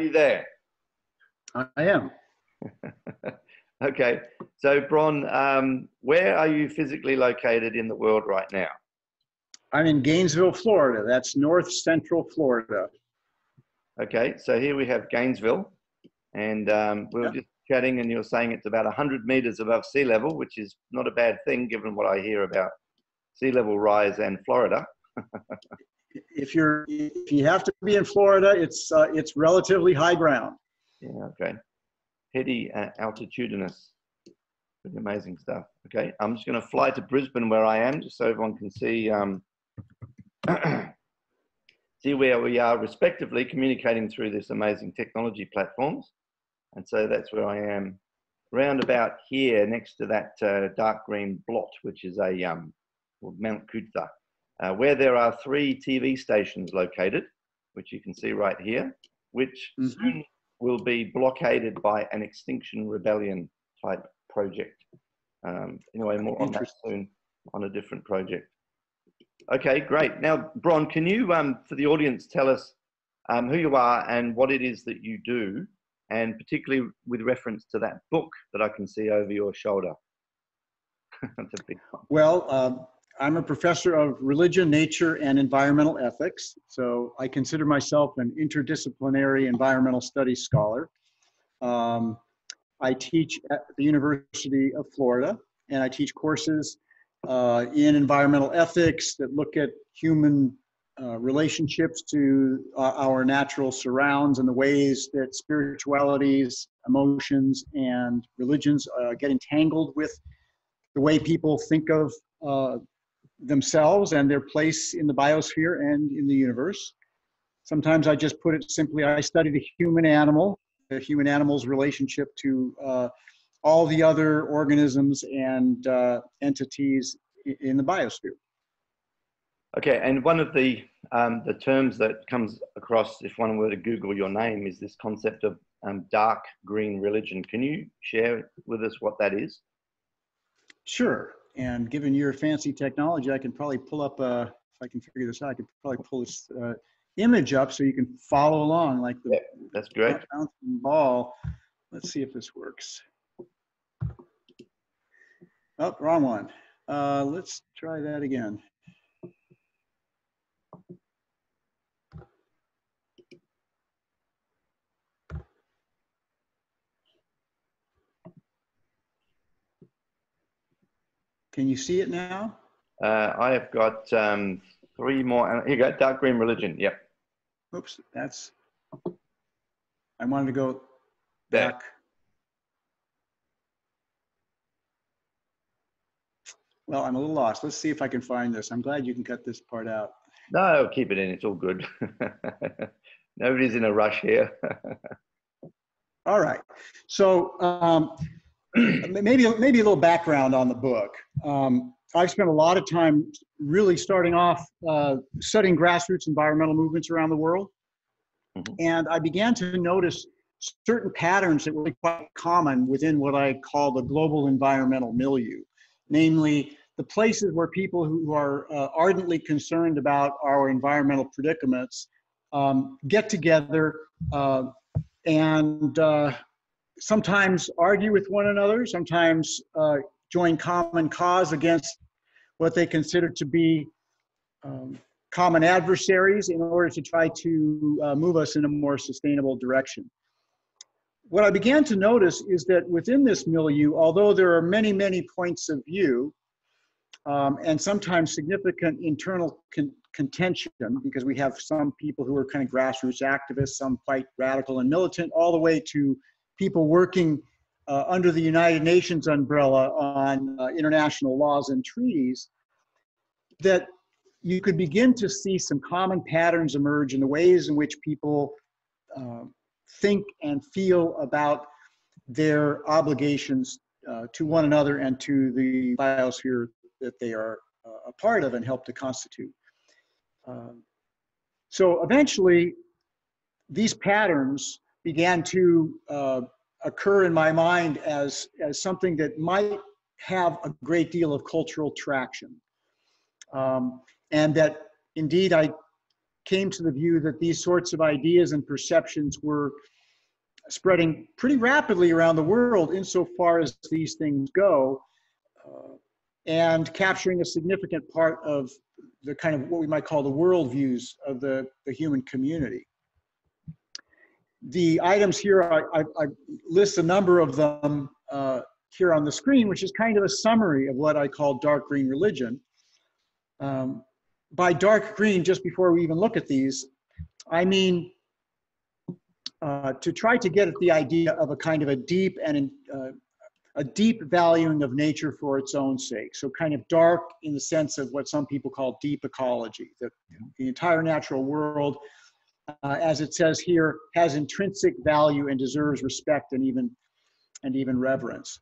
you there? I am. Okay. So, Bron, where are you physically located in the world right now? I'm in Gainesville, Florida. That's north central Florida. Okay. So here we have Gainesville. And we were just chatting, and you were saying it's about 100 meters above sea level, which is not a bad thing given what I hear about sea level rise and Florida. if you have to be in Florida, it's relatively high ground. Yeah, okay. Heady, altitudinous. Pretty amazing stuff. Okay, I'm just going to fly to Brisbane where I am, just so everyone can see see where we are respectively, communicating through this amazing technology platforms. And so that's where I am, round about here next to that dark green blot, which is a called Mount Kutha, where there are 3 TV stations located, which you can see right here, which soon will be blockaded by an Extinction Rebellion type project. Anyway, more on that soon on a different project. Okay, great. Now, Bron, can you, for the audience, tell us who you are and what it is that you do, and particularly with reference to that book that I can see over your shoulder? That's a big one. Well, I'm a professor of religion, nature, and environmental ethics. So I consider myself an interdisciplinary environmental studies scholar. I teach at the University of Florida, and I teach courses in environmental ethics that look at human relationships to our natural surrounds and the ways that spiritualities, emotions, and religions get entangled with the way people think of themselves and their place in the biosphere and in the universe. Sometimes I just put it simply, I study the human animal's relationship to all the other organisms and entities in the biosphere. Okay, and one of the terms that comes across if one were to Google your name is this concept of dark green religion. Can you share with us what that is? Sure, and given your fancy technology, I can probably pull up, if I can figure this out, I could probably pull this image up so you can follow along like the that's great. Bouncing ball. Let's see if this works. Oh, wrong one. Let's try that again. Can you see it now? I have got 3 more. Here you go, dark green religion. Yep. Oops, that's. I wanted to go back. Well, I'm a little lost. Let's see if I can find this. I'm glad you can cut this part out. No, keep it in. It's all good. Nobody's in a rush here. All right. So. Maybe a little background on the book. I've spent a lot of time really starting off studying grassroots environmental movements around the world. And I began to notice certain patterns that were quite common within what I call the global environmental milieu, namely the places where people who are ardently concerned about our environmental predicaments get together and sometimes argue with one another, sometimes join common cause against what they consider to be common adversaries in order to try to move us in a more sustainable direction. What I began to notice is that within this milieu, although there are many, many points of view and sometimes significant internal contention, because we have some people who are kind of grassroots activists, some quite radical and militant, all the way to people working under the United Nations umbrella on international laws and treaties, that you could begin to see some common patterns emerge in the ways in which people think and feel about their obligations to one another and to the biosphere that they are a part of and help to constitute. So eventually, these patterns began to occur in my mind as something that might have a great deal of cultural traction. And that indeed I came to the view that these sorts of ideas and perceptions were spreading pretty rapidly around the world insofar as these things go, and capturing a significant part of the kind of what we might call the worldviews of the human community. The items here, I list a number of them here on the screen, which is kind of a summary of what I call dark green religion. By dark green, just before we even look at these, I mean to try to get at the idea of a kind of a deep and a deep valuing of nature for its own sake. So kind of dark in the sense of what some people call deep ecology, that the entire natural world, as it says here, has intrinsic value and deserves respect and even reverence.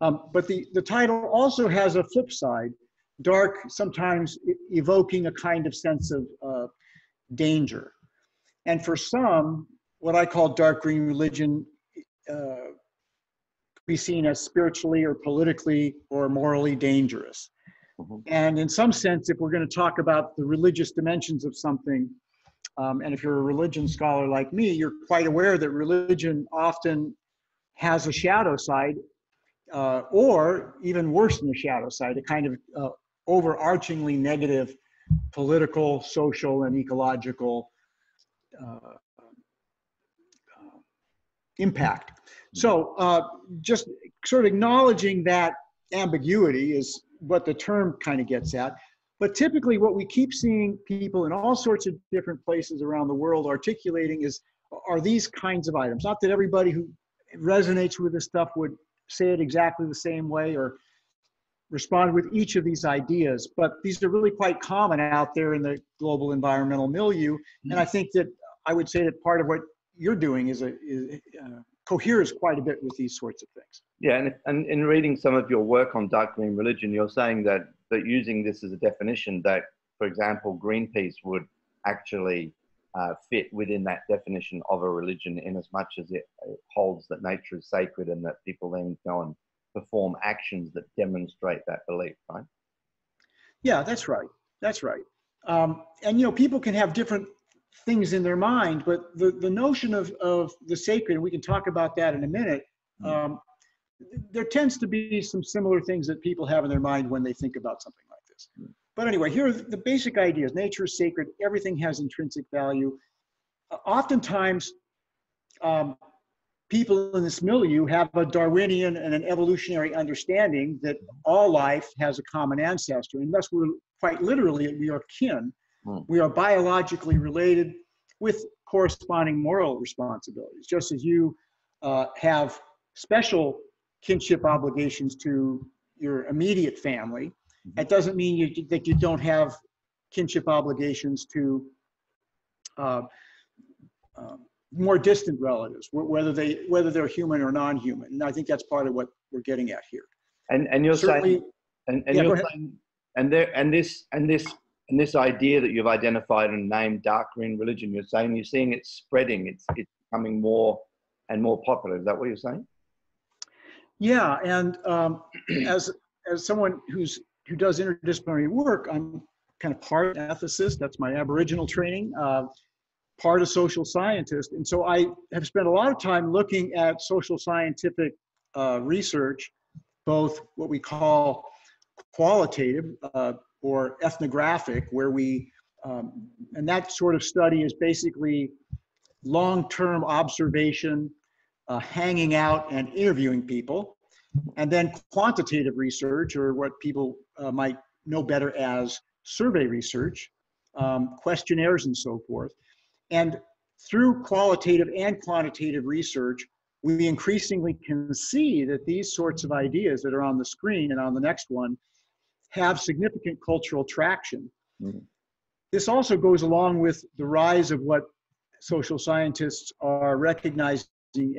But the title also has a flip side, dark sometimes evoking a kind of sense of danger. And for some, what I call dark green religion could be seen as spiritually or politically or morally dangerous. Mm-hmm. And in some sense, if we're going to talk about the religious dimensions of something, and if you're a religion scholar like me, you're quite aware that religion often has a shadow side, or even worse than the shadow side, a kind of overarchingly negative political, social, and ecological impact. So just sort of acknowledging that ambiguity is what the term kind of gets at. But typically what we keep seeing people in all sorts of different places around the world articulating are these kinds of items. Not that everybody who resonates with this stuff would say it exactly the same way or respond with each of these ideas, but these are really quite common out there in the global environmental milieu. Mm-hmm. And I think that I would say that part of what you're doing coheres quite a bit with these sorts of things. Yeah, and in reading some of your work on dark green religion, you're saying that using this as a definition that, for example, Greenpeace would actually fit within that definition of a religion in as much as it holds that nature is sacred and that people then go and perform actions that demonstrate that belief, right? Yeah, that's right. That's right. And, you know, people can have different things in their mind, but the notion of the sacred, and we can talk about that in a minute, there tends to be some similar things that people have in their mind when they think about something like this. Mm. But anyway, here are the basic ideas. Nature is sacred. Everything has intrinsic value. Oftentimes, people in this milieu have a Darwinian and an evolutionary understanding that all life has a common ancestor, and thus we're quite literally, we are kin. Mm. We are biologically related with corresponding moral responsibilities, just as you have special kinship obligations to your immediate family. That doesn't mean that you don't have kinship obligations to more distant relatives, whether they're human or non-human. And I think that's part of what we're getting at here. And you're saying, and this idea that you've identified and named dark green religion, you're saying it's spreading, it's becoming more and more popular. Is that what you're saying? Yeah, and as someone who does interdisciplinary work, I'm kind of part ethicist, that's my Aboriginal training, part a social scientist. And so I have spent a lot of time looking at social scientific research, both what we call qualitative or ethnographic, where we, and that sort of study is basically long-term observation, hanging out and interviewing people. And then quantitative research, or what people might know better as survey research, questionnaires and so forth. And through qualitative and quantitative research, we increasingly can see that these sorts of ideas that are on the screen and on the next one have significant cultural traction. Mm-hmm. This also goes along with the rise of what social scientists are recognizing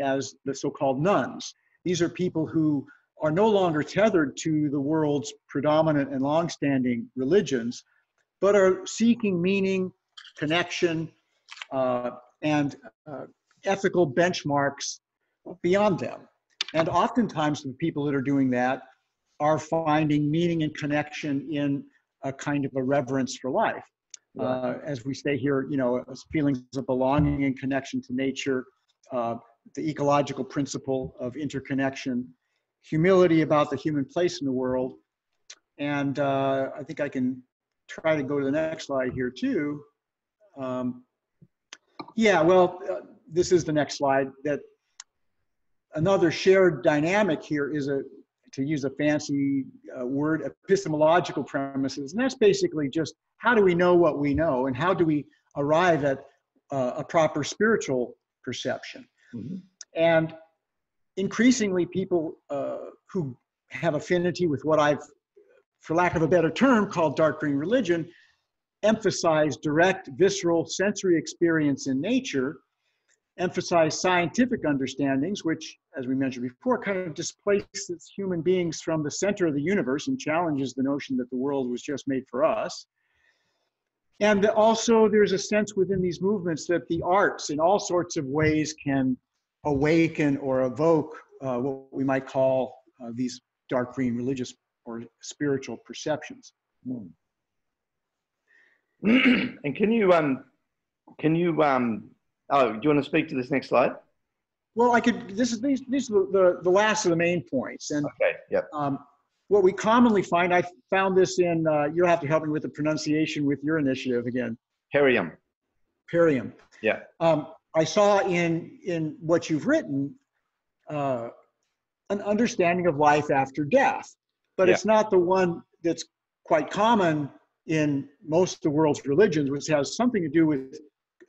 as the so-called nuns. These are people who are no longer tethered to the world's predominant and longstanding religions, but are seeking meaning, connection, and ethical benchmarks beyond them. And oftentimes the people that are doing that are finding meaning and connection in a kind of a reverence for life. as we stay here, you know, feelings of belonging and connection to nature, the ecological principle of interconnection, humility about the human place in the world. And I think I can try to go to the next slide here too. Yeah, well, this is the next slide. That another shared dynamic here is, a, to use a fancy word, epistemological premises. And that's basically just, how do we know what we know, and how do we arrive at a proper spiritual perception? Mm-hmm. And increasingly, people who have affinity with what I've, for lack of a better term, called dark green religion, emphasize direct, visceral, sensory experience in nature, emphasize scientific understandings, which, as we mentioned before, kind of displaces human beings from the center of the universe and challenges the notion that the world was just made for us. And also, there's a sense within these movements that the arts in all sorts of ways can awaken or evoke what we might call these dark green religious or spiritual perceptions. Hmm. And oh, do you want to speak to this next slide? Well, I could, these are the last of the main points. And okay, yep. What we commonly find, I found this in, you'll have to help me with the pronunciation with your initiative again. Perium. Perium. Yeah. I saw in what you've written, an understanding of life after death, but yeah, it's not the one that's quite common in most of the world's religions, which has something to do with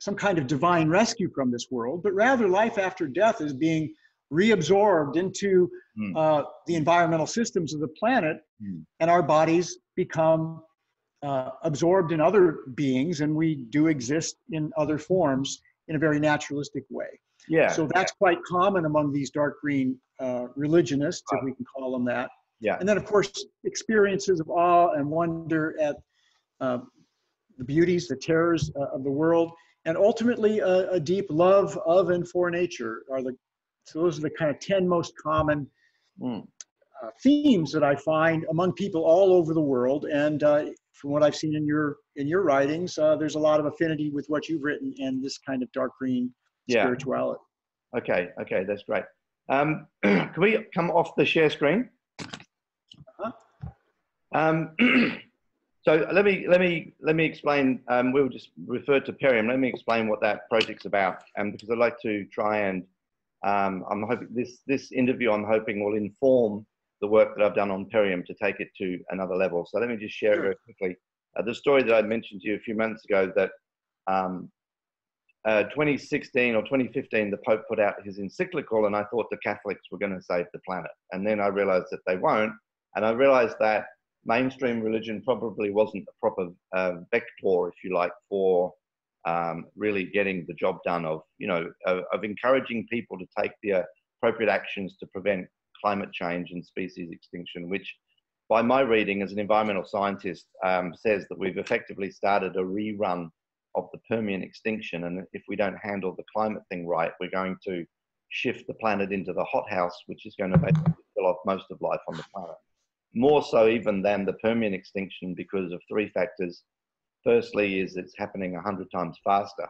some kind of divine rescue from this world, but rather life after death is being reabsorbed into the environmental systems of the planet, and our bodies become absorbed in other beings, and we do exist in other forms in a very naturalistic way. Yeah. So that's quite common among these dark green religionists, if we can call them that. Yeah. And then, of course, experiences of awe and wonder at the beauties, the terrors of the world, and ultimately a deep love of and for nature are the. So those are the kind of 10 most common themes that I find among people all over the world. And from what I've seen in your writings, there's a lot of affinity with what you've written and this kind of dark green spirituality. Okay, okay, that's great. Can we come off the share screen? Uh-huh. So let me explain. We'll just refer to Perium. Let me explain what that project's about, because I'd like to try and I'm hoping this interview, I'm hoping, will inform the work that I've done on Perium to take it to another level. So let me just share it very quickly. The story that I mentioned to you a few months ago, that 2016 or 2015, the Pope put out his encyclical, and I thought the Catholics were going to save the planet. And then I realized that they won't. And I realized that mainstream religion probably wasn't the proper vector, if you like, for really getting the job done of, you know, of encouraging people to take the appropriate actions to prevent climate change and species extinction, which by my reading as an environmental scientist says that we've effectively started a rerun of the Permian extinction. And if we don't handle the climate thing right, we're going to shift the planet into the hothouse, which is going to basically kill off most of life on the planet. More so even than the Permian extinction, because of three factors. Firstly is it's happening 100 times faster.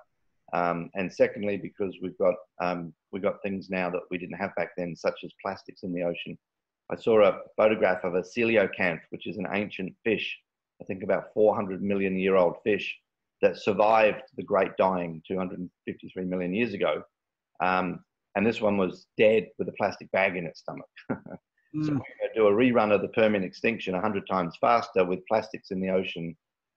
And secondly, because we've got things now that we didn't have back then, such as plastics in the ocean. I saw a photograph of a coelacanth, which is an ancient fish, I think about 400 million year old fish that survived the great dying 253 million years ago. And this one was dead with a plastic bag in its stomach. So we're going to do a rerun of the Permian extinction 100 times faster with plastics in the ocean,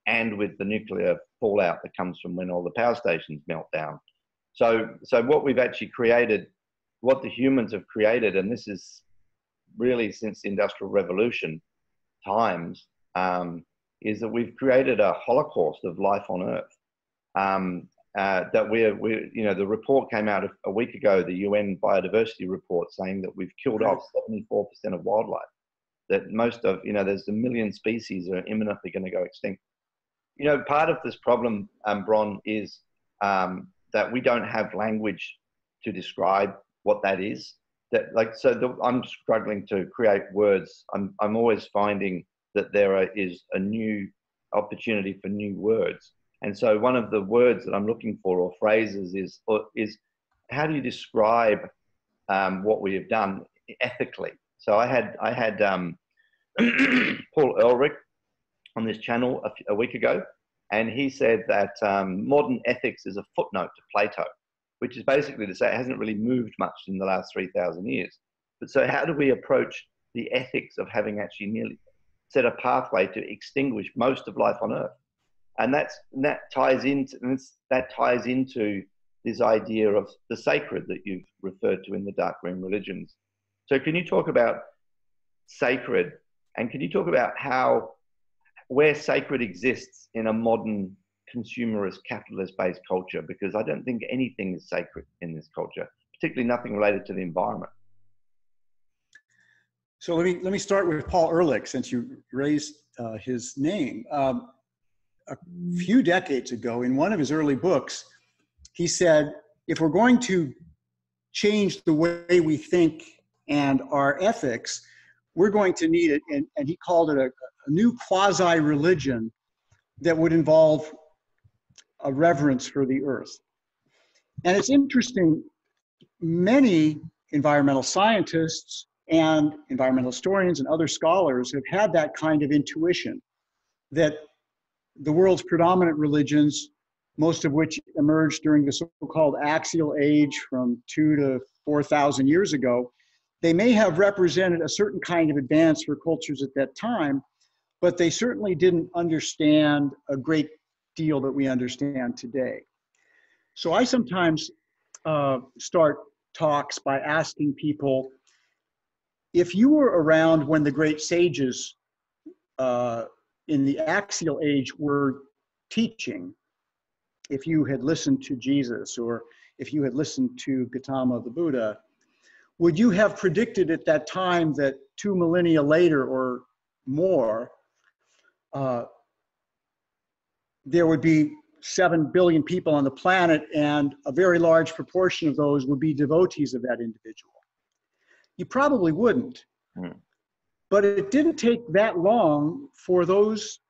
and with the nuclear fallout that comes from when all the power stations melt down. So what we've actually created, what the humans have created, and this is really since the Industrial Revolution times, is that we've created a holocaust of life on Earth. That we're, you know, the report came out a week ago, the UN biodiversity report, saying that we've killed off 74% of wildlife. That most of, you know, there's a million species that are imminently going to go extinct. You know, part of this problem, Bron, is that we don't have language to describe what that is. That, like, so I'm struggling to create words. I'm always finding that there is a new opportunity for new words. And so one of the words that I'm looking for, or phrases, is how do you describe what we have done ethically? So I had Paul Ehrlich on this channel a week ago, and he said that modern ethics is a footnote to Plato, which is basically to say it hasn't really moved much in the last 3,000 years. But so how do we approach the ethics of having actually nearly set a pathway to extinguish most of life on Earth? And that ties into this idea of the sacred that you've referred to in the Dark Green Religions. So can you talk about sacred, and can you talk about where sacred exists in a modern consumerist, capitalist-based culture? Because I don't think anything is sacred in this culture, particularly nothing related to the environment. So let me start with Paul Ehrlich, since you raised his name. A few decades ago, in one of his early books, he said, if we're going to change the way we think and our ethics, we're going to need it, and he called it a new quasi-religion that would involve a reverence for the earth. And it's interesting, many environmental scientists and environmental historians and other scholars have had that kind of intuition that the world's predominant religions, most of which emerged during the so-called axial age from 2,000 to 4,000 years ago, they may have represented a certain kind of advance for cultures at that time, but they certainly didn't understand a great deal that we understand today. So I sometimes start talks by asking people, if you were around when the great sages in the axial age were teaching, if you had listened to Jesus, or if you had listened to Gautama the Buddha, would you have predicted at that time that 2 millennia later or more, there would be 7 billion people on the planet, and a very large proportion of those would be devotees of that individual? You probably wouldn't. Mm. But it didn't take that long for those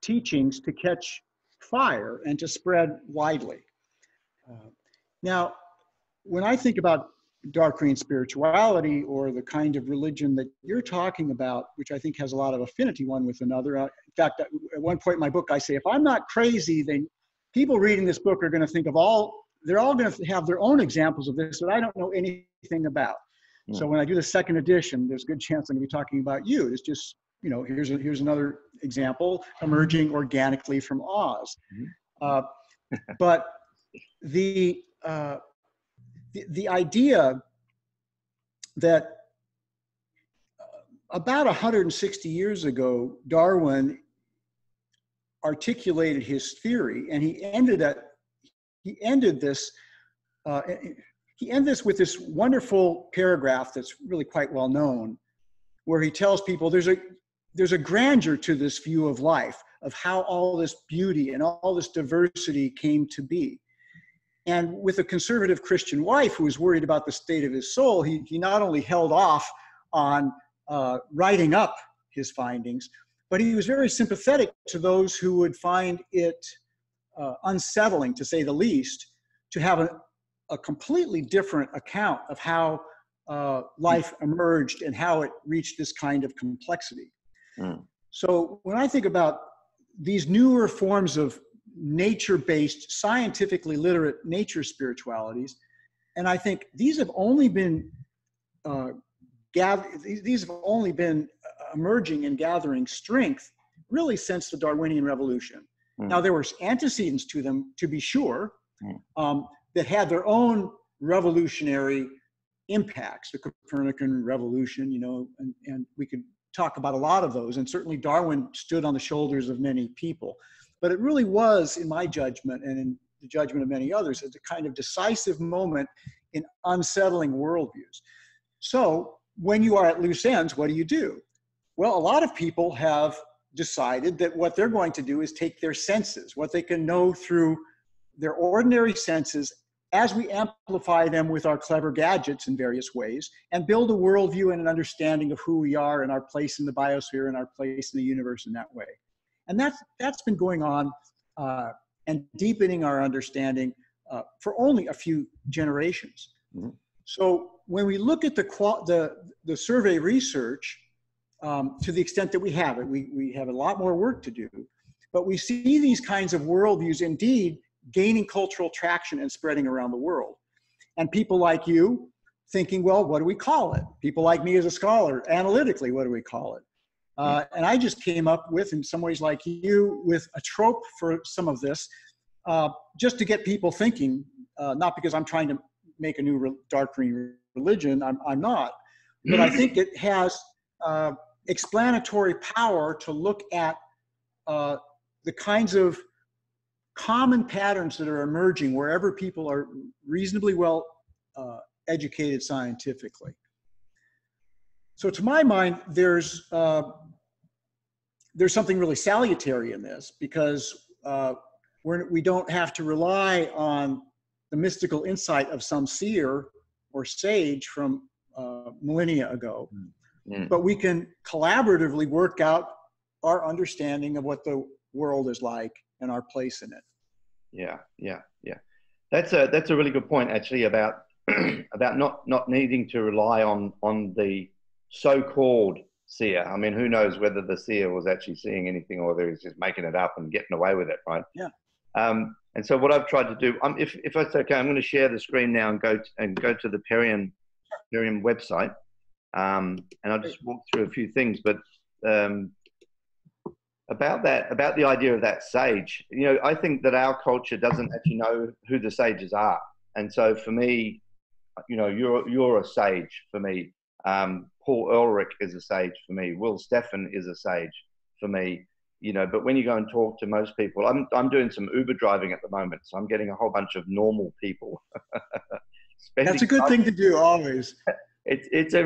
teachings to catch fire and to spread widely. Now, when I think about dark green spirituality, or the kind of religion that you're talking about, which I think has a lot of affinity one with another. In fact, at one point in my book, I say, if I'm not crazy, then people reading this book are going to think of they're all going to have their own examples of this that I don't know anything about. Yeah. So when I do the second edition, there's a good chance I'm going to be talking about you. It's just, you know, here's another example emerging organically from Oz. Mm-hmm. But the idea that about 160 years ago, Darwin articulated his theory, and he ended this with this wonderful paragraph that's really quite well known, where he tells people there's a grandeur to this view of life, of how all this beauty and all this diversity came to be. And with a conservative Christian wife who was worried about the state of his soul, he not only held off on writing up his findings, but he was very sympathetic to those who would find it unsettling, to say the least, to have a completely different account of how life emerged and how it reached this kind of complexity. Mm. So when I think about these newer forms of nature-based, scientifically literate nature spiritualities, and I think these have only been emerging and gathering strength really since the Darwinian Revolution. Mm. Now, there were antecedents to them, to be sure, that had their own revolutionary impacts, the Copernican Revolution, you know, and we could talk about a lot of those, and certainly Darwin stood on the shoulders of many people. But it really was, in my judgment and in the judgment of many others, a kind of decisive moment in unsettling worldviews. So when you are at loose ends, what do? Well, a lot of people have decided that what they're going to do is take their senses, what they can know through their ordinary senses, as we amplify them with our clever gadgets in various ways, and build a worldview and an understanding of who we are and our place in the biosphere and our place in the universe in that way. And that's been going on and deepening our understanding for only a few generations. Mm-hmm. So when we look at the survey research, to the extent that we have it, we have a lot more work to do, but we see these kinds of worldviews indeed gaining cultural traction and spreading around the world. And people like you thinking, well, what do we call it? People like me as a scholar, analytically, what do we call it? And I just came up with, in some ways like you, with a trope for some of this, just to get people thinking, not because I'm trying to make a new dark green religion, I'm not, but I think it has explanatory power to look at the kinds of common patterns that are emerging wherever people are reasonably well educated scientifically. So to my mind, there's something really salutary in this, because we don't have to rely on the mystical insight of some seer or sage from millennia ago, but we can collaboratively work out our understanding of what the world is like and our place in it. Yeah, yeah, yeah. That's a really good point, actually, about about not needing to rely on the so-called seer. I mean, who knows whether the seer was actually seeing anything or whether he's just making it up and getting away with it, right? Yeah. And so what I've tried to do, if it's okay, I'm going to share the screen now and go to the Perium website, and I'll just walk through a few things. But about the idea of that sage, you know, I think that our culture doesn't actually know who the sages are, and so for me, you know, you're a sage for me. Paul Ehrlich is a sage for me. Will Steffen is a sage for me. You know, but when you go and talk to most people, I'm doing some Uber driving at the moment, so I'm getting a whole bunch of normal people. That's a good thing to do, always. It's a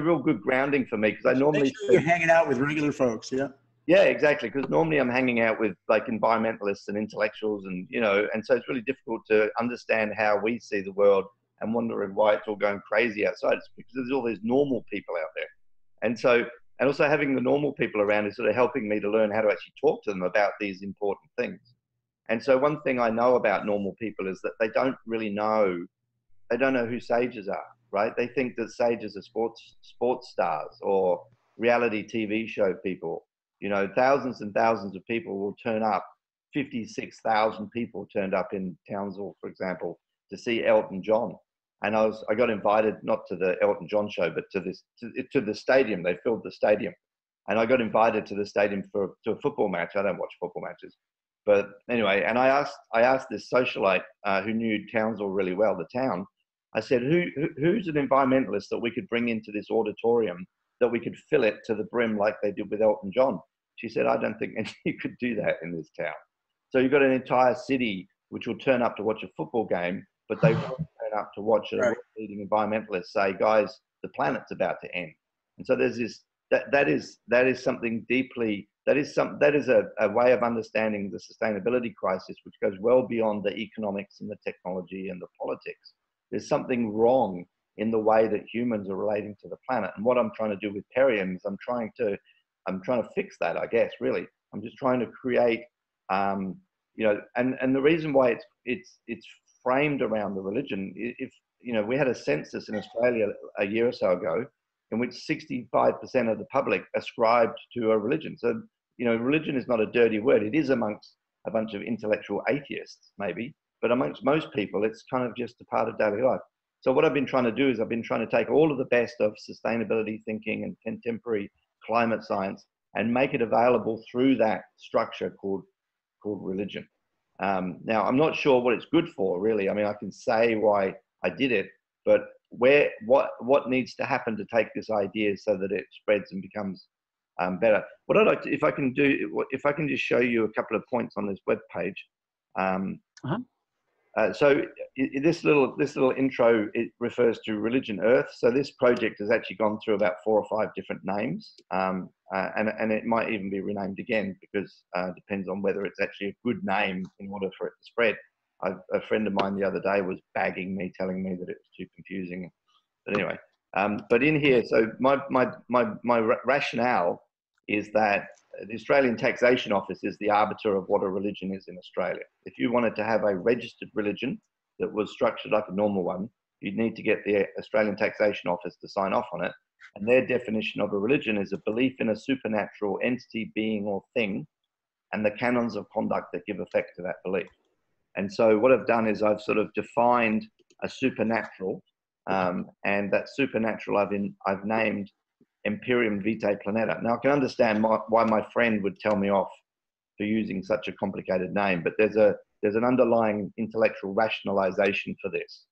real good grounding for me, because I normally make sure you're hanging out with regular folks, yeah. Yeah, exactly. Because normally I'm hanging out with like environmentalists and intellectuals, and you know, and so it's really difficult to understand how we see the world and wondering why it's all going crazy outside. It's because there's all these normal people out there, and so. And also having the normal people around is sort of helping me to learn how to actually talk to them about these important things. And so one thing I know about normal people is that they don't really know, they don't know who sages are, right? They think that sages are sports stars or reality TV show people. You know, thousands and thousands of people will turn up. 56,000 people turned up in Townsville, for example, to see Elton John. And I got invited, not to the Elton John show, but to the stadium. They filled the stadium. And I got invited to the stadium to a football match. I don't watch football matches. But anyway, and I asked this socialite who knew Townsville really well, the town. I said, who's an environmentalist that we could bring into this auditorium, that we could fill it to the brim like they did with Elton John? She said, I don't think you could do that in this town. So you've got an entire city which will turn up to watch a football game, but they won't turn up to watch a leading environmentalist say, guys, the planet's about to end. And so there's this, that is something deeply, that is a way of understanding the sustainability crisis, which goes well beyond the economics and the technology and the politics. There's something wrong in the way that humans are relating to the planet. And what I'm trying to do with Perium is I'm trying to fix that, I guess, really. I'm just trying to create, you know, and the reason why it's framed around the religion. If you know, we had a census in Australia a year or so ago, in which 65% of the public ascribed to a religion. So you know, religion is not a dirty word. It is amongst a bunch of intellectual atheists, maybe, but amongst most people, it's kind of just a part of daily life. So what I've been trying to do is I've been trying to take all of the best of sustainability thinking and contemporary climate science and make it available through that structure called religion. Now, I'm not sure what it's good for, really. I mean, I can say why I did it, but what needs to happen to take this idea so that it spreads and becomes better? What I'd like to, if I can just show you a couple of points on this webpage. So this little intro, it refers to Religion Earth. So this project has actually gone through about 4 or 5 different names, and it might even be renamed again, because it depends on whether it's actually a good name in order for it to spread. A friend of mine the other day was bagging me, telling me that it was too confusing. But anyway, but in here, so my rationale is that the Australian Taxation Office is the arbiter of what a religion is in Australia. If you wanted to have a registered religion that was structured like a normal one, you'd need to get the Australian Taxation Office to sign off on it. And their definition of a religion is a belief in a supernatural entity, being, or thing, and the canons of conduct that give effect to that belief. And so what I've done is I've sort of defined a supernatural, and that supernatural I've named Imperium Vitae Planeta. Now I can understand why my friend would tell me off for using such a complicated name, but there's an underlying intellectual rationalization for this,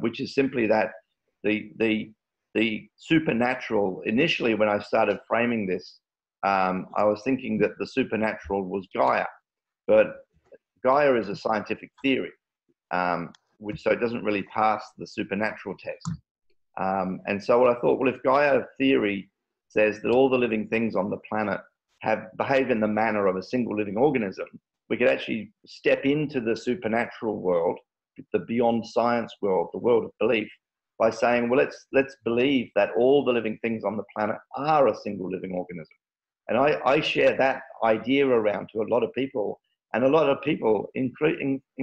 which is simply that the supernatural, initially when I started framing this, I was thinking that the supernatural was Gaia, but Gaia is a scientific theory, which so it doesn't really pass the supernatural test. And so what I thought, well, if Gaia theory says that all the living things on the planet behave in the manner of a single living organism, we could actually step into the supernatural world, the beyond science world, the world of belief, by saying, well, let's believe that all the living things on the planet are a single living organism. And I share that idea around to a lot of people, and a lot of people, in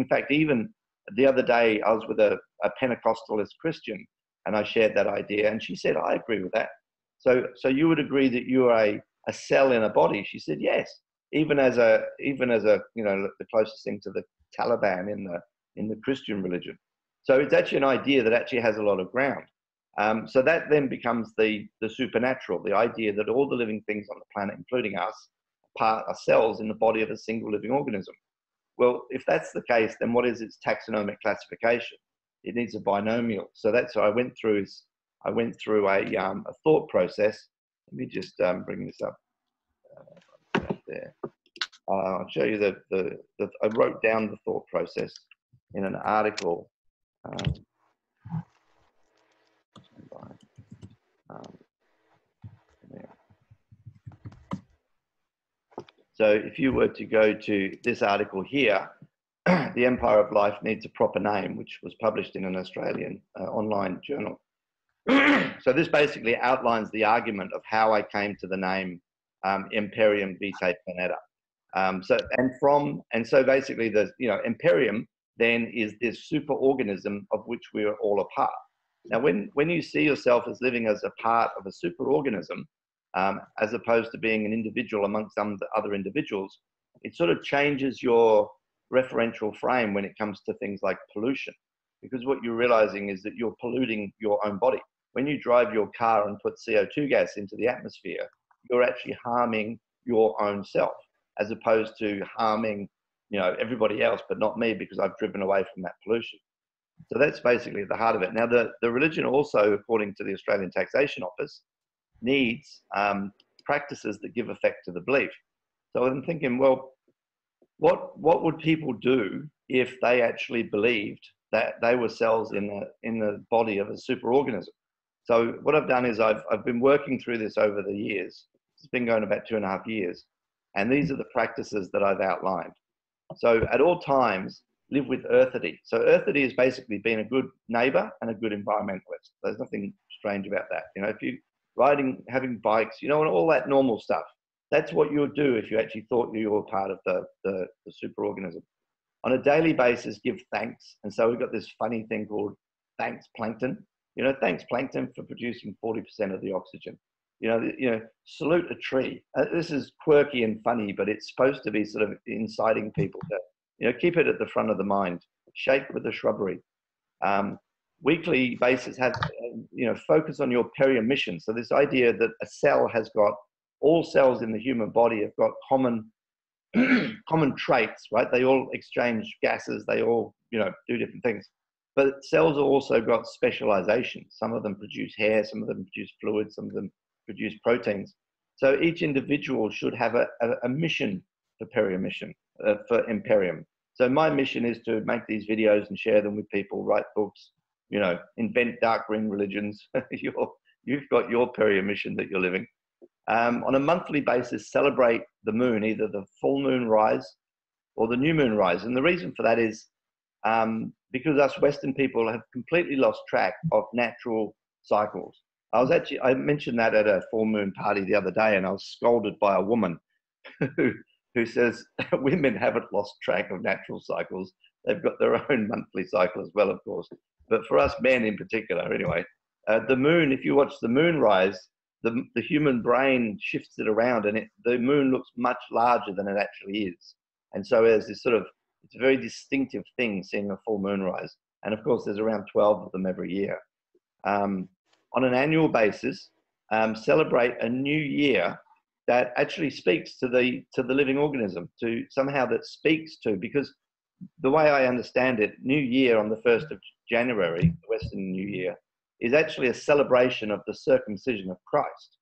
fact, even the other day, I was with a Pentecostalist Christian, and I shared that idea, and she said, I agree with that. So you would agree that you are a cell in a body? She said, yes. Even as a, you know, the closest thing to the Taliban in the Christian religion. So it's actually an idea that actually has a lot of ground. So that then becomes the supernatural, the idea that all the living things on the planet, including us, are cells in the body of a single living organism. Well, if that's the case, then what is its taxonomic classification? It needs a binomial. So that's what I went through. I went through a thought process. Let me just bring this up. Right there. I'll show you the I wrote down the thought process in an article. So if you were to go to this article here, The Empire of Life Needs a Proper Name, which was published in an Australian online journal. So this basically outlines the argument of how I came to the name Imperium Vitae Planeta. So basically the, you know, Imperium then is this super organism of which we are all a part. Now, when you see yourself as living as a part of a superorganism, as opposed to being an individual amongst some other individuals, it sort of changes your referential frame when it comes to things like pollution. Because what you're realizing is that you're polluting your own body. When you drive your car and put CO2 gas into the atmosphere, you're actually harming your own self, as opposed to harming, you know, everybody else, but not me, because I've driven away from that pollution. So that's basically the heart of it. Now, the religion also, according to the Australian Taxation Office, needs practices that give effect to the belief. So I'm thinking, well, what would people do if they actually believed that they were cells in the body of a superorganism? So what I've done is I've been working through this over the years. It's been going about 2.5 years. And these are the practices that I've outlined. So at all times, live with earthity. So earthity is basically being a good neighbor and a good environmentalist. There's nothing strange about that. You know, if you're riding, having bikes, you know, and all that normal stuff, that's what you would do if you actually thought you were part of the superorganism. On a daily basis, give thanks. And so we've got this funny thing called thanks plankton. You know, thanks plankton for producing 40% of the oxygen. You know, salute a tree. This is quirky and funny, but it's supposed to be sort of inciting people to, you know, keep it at the front of the mind. Shake with the shrubbery. Weekly basis, have, you know, focus on your peri-mission. So this idea that a cell has got, all cells in the human body have got common traits, right? They all exchange gases. They all, you know, do different things. But cells have also got specialization. Some of them produce hair. Some of them produce fluids. Some of them produce proteins. So each individual should have a mission for peri-mission. For Imperium. So my mission is to make these videos and share them with people, write books, you know, invent dark green religions. You've got your Imperium mission that you're living. On a monthly basis, celebrate the moon, either the full moon rise or the new moon rise. And the reason for that is because us Western people have completely lost track of natural cycles. I mentioned that at a full moon party the other day, and I was scolded by a woman who says women haven't lost track of natural cycles. They've got their own monthly cycle as well, of course. But for us men in particular, anyway, the moon, if you watch the moon rise, the human brain shifts it around, and the moon looks much larger than it actually is. And so there's this sort of, it's a very distinctive thing, seeing a full moon rise. And of course, there's around 12 of them every year. On an annual basis, celebrate a new year that actually speaks to the living organism, to somehow that speaks to, because the way I understand it, New Year on the 1st of January, the Western New Year, is actually a celebration of the circumcision of Christ.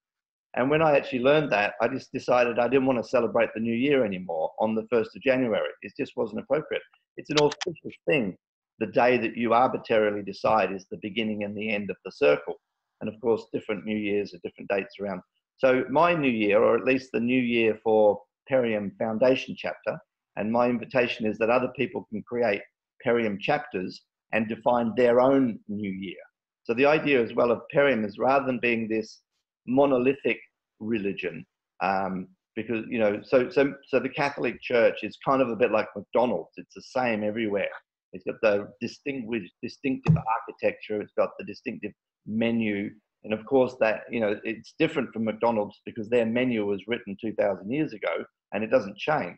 And when I actually learned that, I just decided I didn't want to celebrate the New Year anymore on the 1st of January. It just wasn't appropriate. It's an auspicious thing, the day that you arbitrarily decide is the beginning and the end of the circle. And of course, different New Years are different dates around. So my New Year, or at least the New Year for Permian Foundation chapter, and my invitation is that other people can create Permian chapters and define their own New Year. So the idea as well of Permian is rather than being this monolithic religion, because, you know, so the Catholic Church is kind of a bit like McDonald's. It's the same everywhere. It's got the distinctive architecture. It's got the distinctive menu. And of course that, you know, it's different from McDonald's because their menu was written 2,000 years ago and it doesn't change.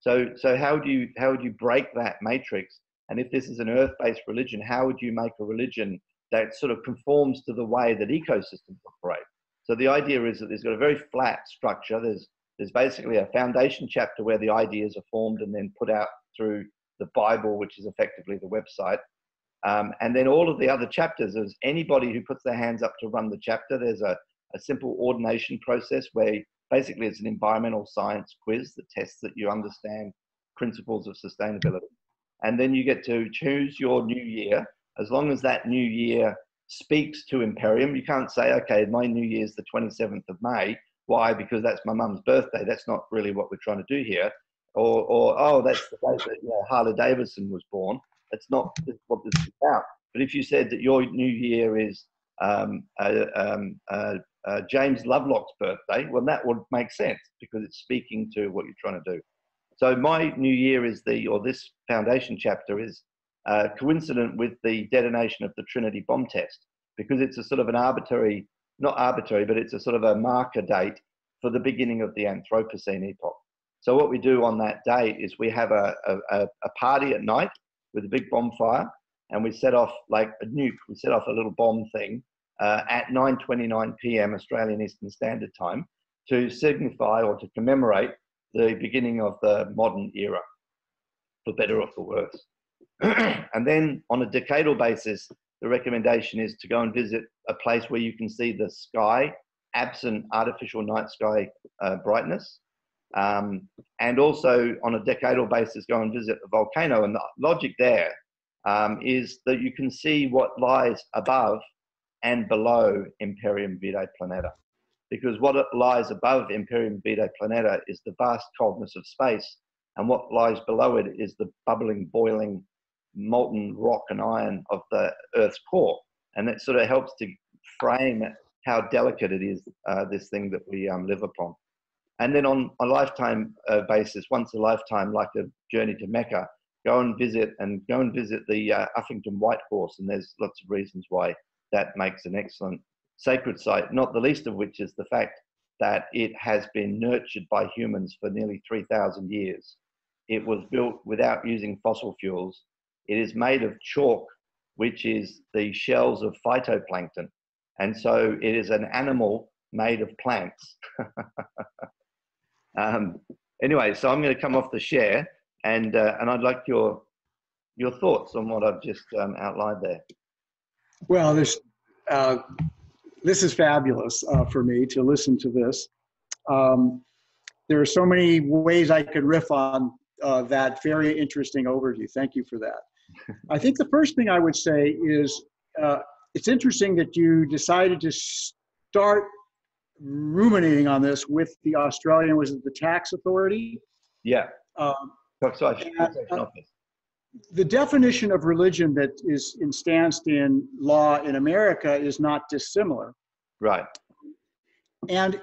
So how would you break that matrix? And if this is an earth-based religion, how would you make a religion that sort of conforms to the way that ecosystems operate? So the idea is that there's got a very flat structure. There's basically a foundation chapter where the ideas are formed and then put out through the Bible, which is effectively the website. And then all of the other chapters, there's anybody who puts their hands up to run the chapter. There's a simple ordination process where basically it's an environmental science quiz that tests that you understand principles of sustainability. And then you get to choose your new year. As long as that new year speaks to Imperium, you can't say, okay, my new year's the 27th of May. Why? Because that's my mum's birthday. That's not really what we're trying to do here. Or oh, that's the day that, you know, Harley Davidson was born. That's not what this is about. But if you said that your new year is James Lovelock's birthday, well, that would make sense because it's speaking to what you're trying to do. So my new year is this foundation chapter is coincident with the detonation of the Trinity bomb test, because it's a sort of an arbitrary, not arbitrary, but it's a sort of a marker date for the beginning of the Anthropocene epoch. So what we do on that date is we have a party at night with a big bonfire, and we set off like a nuke. We set off a little bomb thing at 9:29 p.m. Australian Eastern Standard Time to signify or to commemorate the beginning of the modern era, for better or for worse. And then on a decadal basis, the recommendation is to go and visit a place where you can see the sky, absent artificial night sky brightness. And also on a decadal basis, go and visit a volcano. And the logic there is that you can see what lies above and below Imperium Vitae Planeta, because what lies above Imperium Vitae Planeta is the vast coldness of space, and what lies below it is the bubbling, boiling, molten rock and iron of the Earth's core. And that sort of helps to frame how delicate it is, this thing that we live upon. And then on a lifetime basis, once a lifetime, like a journey to Mecca, go and visit the Uffington White Horse. And there's lots of reasons why that makes an excellent sacred site, not the least of which is the fact that it has been nurtured by humans for nearly 3,000 years. It was built without using fossil fuels. It is made of chalk, which is the shells of phytoplankton. And so it is an animal made of plants. Anyway, so I'm going to come off the share, and I'd like your thoughts on what I've just outlined there. Well, this is fabulous for me to listen to this. There are so many ways I could riff on that very interesting overview. Thank you for that. I think the first thing I would say is it's interesting that you decided to start ruminating on this with the Australian, was it the tax authority? Yeah. The definition of religion that is instanced in law in America is not dissimilar. Right. And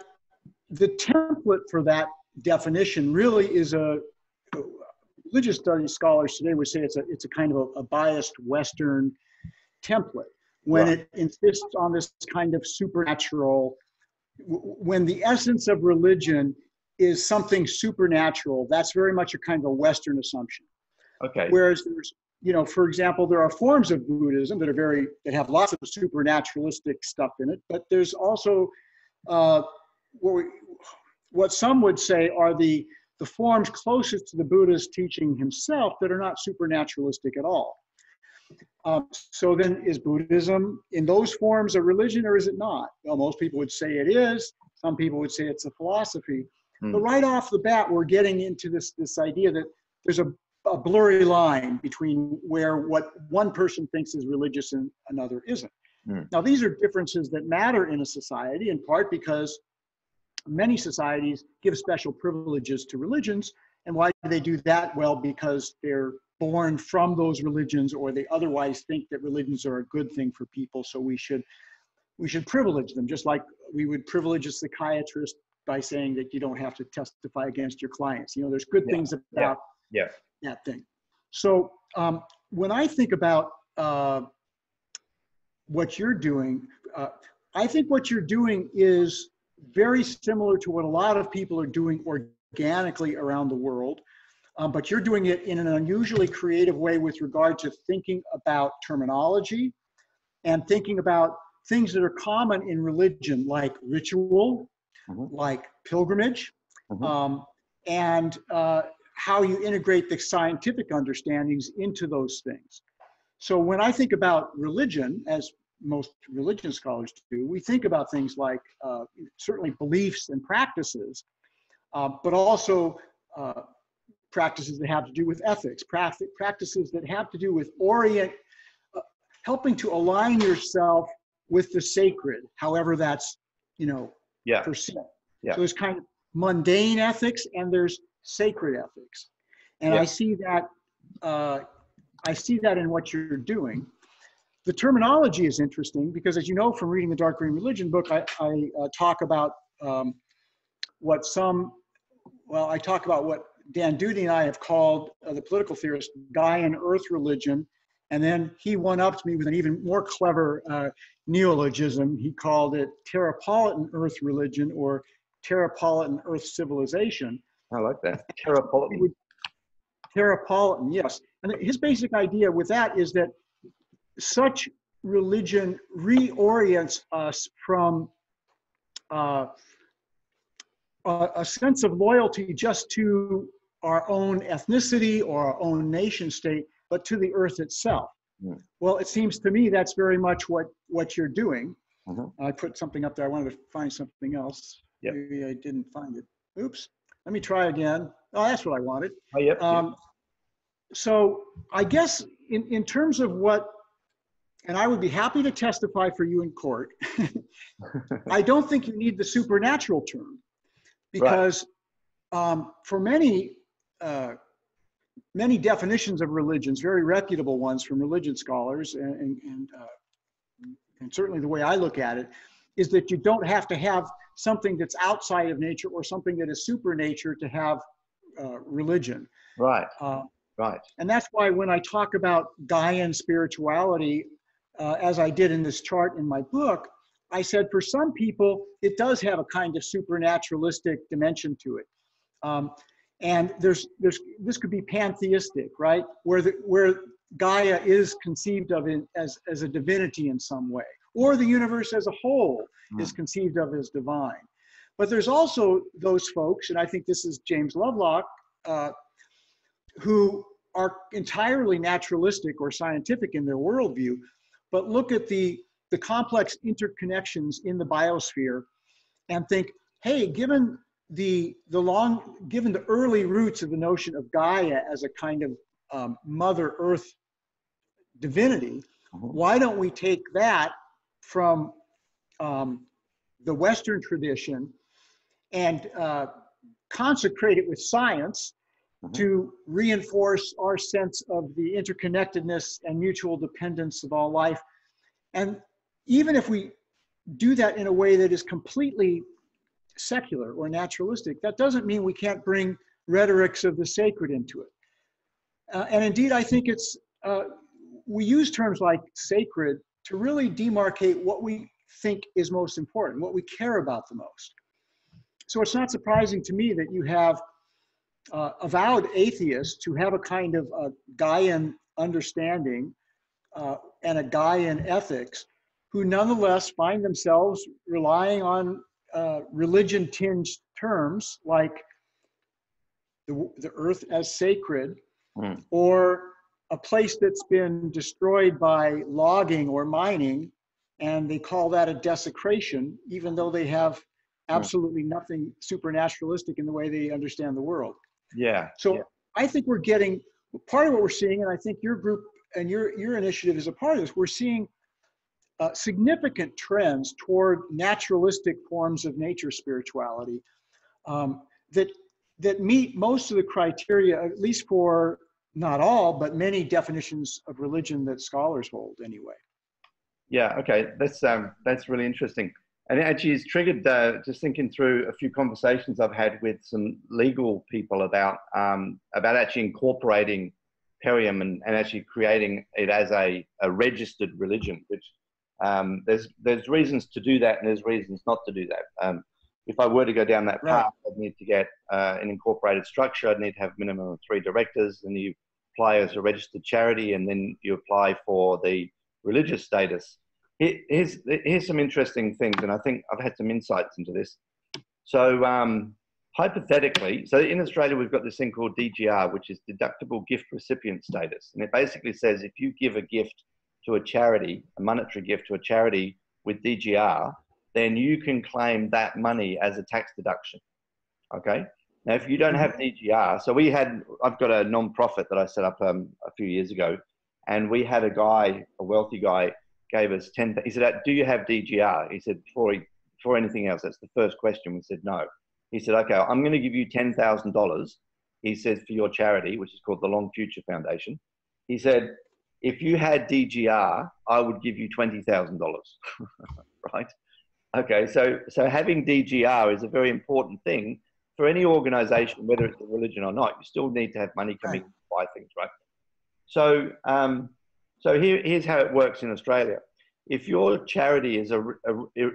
the template for that definition really is a, religious studies scholars today would say it's a kind of a biased Western template when right. it insists on this kind of supernatural, when the essence of religion is something supernatural, that's very much a kind of a Western assumption. Okay. Whereas there's, you know, for example, there are forms of Buddhism that are very, that have lots of supernaturalistic stuff in it, but there's also what some would say are the forms closest to the Buddha's teaching himself that are not supernaturalistic at all. So then is Buddhism in those forms a religion or is it not? Well, most people would say it is. Some people would say it's a philosophy. Hmm. But right off the bat, we're getting into this idea that there's a blurry line between where what one person thinks is religious and another isn't. Hmm. Now, these are differences that matter in a society, in part because many societies give special privileges to religions. And why do they do that? Well, because they're born from those religions, or they otherwise think that religions are a good thing for people, so we should privilege them, just like we would privilege a psychiatrist by saying that you don't have to testify against your clients. You know, there's good things about that thing. So when I think about what you're doing, I think what you're doing is very similar to what a lot of people are doing organically around the world, but you're doing it in an unusually creative way with regard to thinking about terminology and thinking about things that are common in religion, like ritual, mm-hmm. like pilgrimage, mm-hmm. And how you integrate the scientific understandings into those things. So when I think about religion, as most religion scholars do, we think about things like certainly beliefs and practices, but also practices that have to do with ethics, practices that have to do with helping to align yourself with the sacred, however that's, you know, perceived. Yeah. So there's kind of mundane ethics and there's sacred ethics. And I see that in what you're doing. The terminology is interesting because, as you know from reading the Dark Green Religion book, I talk about what Dan Doody and I have called the political theorist Gaia and Earth religion, and then he one-upped me with an even more clever neologism. He called it Terrapolitan Earth religion or Terrapolitan Earth civilization. I like that. Terrapolitan. Terrapolitan, yes. And his basic idea with that is that such religion reorients us from a sense of loyalty just to our own ethnicity or our own nation state, but to the earth itself. Yeah. Well, it seems to me that's very much what you're doing. Uh-huh. I put something up there. I wanted to find something else. Yep. Maybe I didn't find it. Oops. Let me try again. Oh, that's what I wanted. Oh, yep. So I guess in terms of what, and I would be happy to testify for you in court. I don't think you need the supernatural term because for many definitions of religions, very reputable ones from religion scholars, and certainly the way I look at it, is that you don't have to have something that's outside of nature or something that is supernature to have religion. Right, right. And that's why when I talk about Gaian spirituality, as I did in this chart in my book, I said for some people, it does have a kind of supernaturalistic dimension to it. And this could be pantheistic, right? Where Gaia is conceived of as a divinity in some way, or the universe as a whole is conceived of as divine. But there's also those folks, and I think this is James Lovelock, who are entirely naturalistic or scientific in their worldview, but look at the complex interconnections in the biosphere and think, hey, given the early roots of the notion of Gaia as a kind of Mother Earth divinity, why don't we take that from the Western tradition and consecrate it with science to reinforce our sense of the interconnectedness and mutual dependence of all life. And even if we do that in a way that is completely secular or naturalistic, that doesn't mean we can't bring rhetorics of the sacred into it. And indeed, I think it's, we use terms like sacred to really demarcate what we think is most important, what we care about the most. So it's not surprising to me that you have avowed atheists who have a kind of a Gaian understanding and a Gaian ethics, who nonetheless find themselves relying on religion-tinged terms like the earth as sacred, or a place that's been destroyed by logging or mining, and they call that a desecration, even though they have absolutely nothing supernaturalistic in the way they understand the world. Yeah. So I think we're getting, part of what we're seeing, and I think your group and your initiative is a part of this, we're seeing significant trends toward naturalistic forms of nature spirituality that meet most of the criteria, at least for not all, but many definitions of religion that scholars hold anyway. Yeah, okay, that's really interesting. And it actually is triggered, just thinking through a few conversations I've had with some legal people about actually incorporating Perium and actually creating it as a registered religion, which there's reasons to do that and there's reasons not to do that. If I were to go down that path, I'd need to get an incorporated structure. I'd need to have a minimum of 3 directors, and you apply as a registered charity, and then you apply for the religious status. Here's some interesting things, and I think I've had some insights into this. So hypothetically, so in Australia, we've got this thing called DGR, which is deductible gift recipient status. And it basically says if you give a gift to a charity, a monetary gift to a charity with DGR, then you can claim that money as a tax deduction, okay? Now, if you don't have DGR, so I've got a non-profit that I set up a few years ago, and we had a wealthy guy, gave us 10, he said, do you have DGR? He said, before anything else, that's the first question. We said, no. He said, okay, I'm going to give you $10,000, he says, for your charity, which is called the Long Future Foundation. He said, if you had DGR, I would give you $20,000, right? Okay, so having DGR is a very important thing for any organization, whether it's a religion or not. You still need to have money coming to buy things, right? So, here's how it works in Australia. If your charity is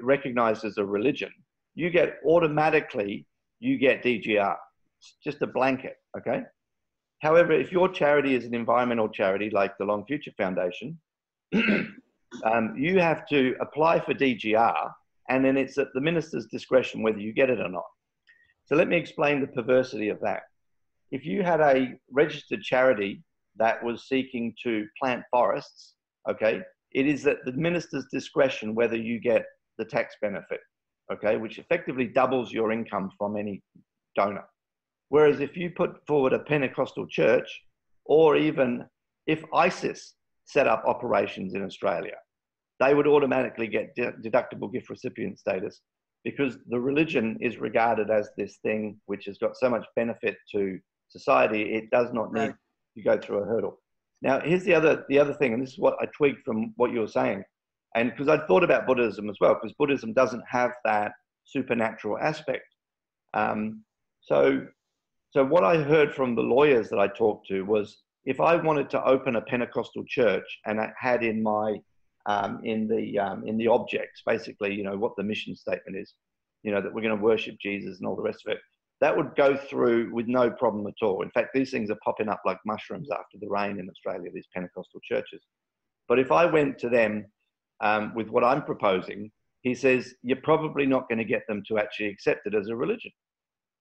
recognized as a religion, you get automatically, you get DGR. It's just a blanket, okay? However, if your charity is an environmental charity like the Long Future Foundation, you have to apply for DGR, and then it's at the minister's discretion whether you get it or not. So let me explain the perversity of that. If you had a registered charity that was seeking to plant forests, okay, it is at the minister's discretion whether you get the tax benefit, okay, which effectively doubles your income from any donor. Whereas if you put forward a Pentecostal church, or even if ISIS set up operations in Australia, they would automatically get deductible gift recipient status, because the religion is regarded as this thing which has got so much benefit to society, it does not need to go through a hurdle. Now, here's the other thing, and this is what I tweaked from what you were saying, and because I'd thought about Buddhism as well, because Buddhism doesn't have that supernatural aspect. So what I heard from the lawyers that I talked to was, if I wanted to open a Pentecostal church and I had in my in the objects, basically, you know, what the mission statement is, you know, that we're going to worship Jesus and all the rest of it, that would go through with no problem at all. In fact, these things are popping up like mushrooms after the rain in Australia, these Pentecostal churches. But if I went to them with what I'm proposing, he says, you're probably not going to get them to actually accept it as a religion.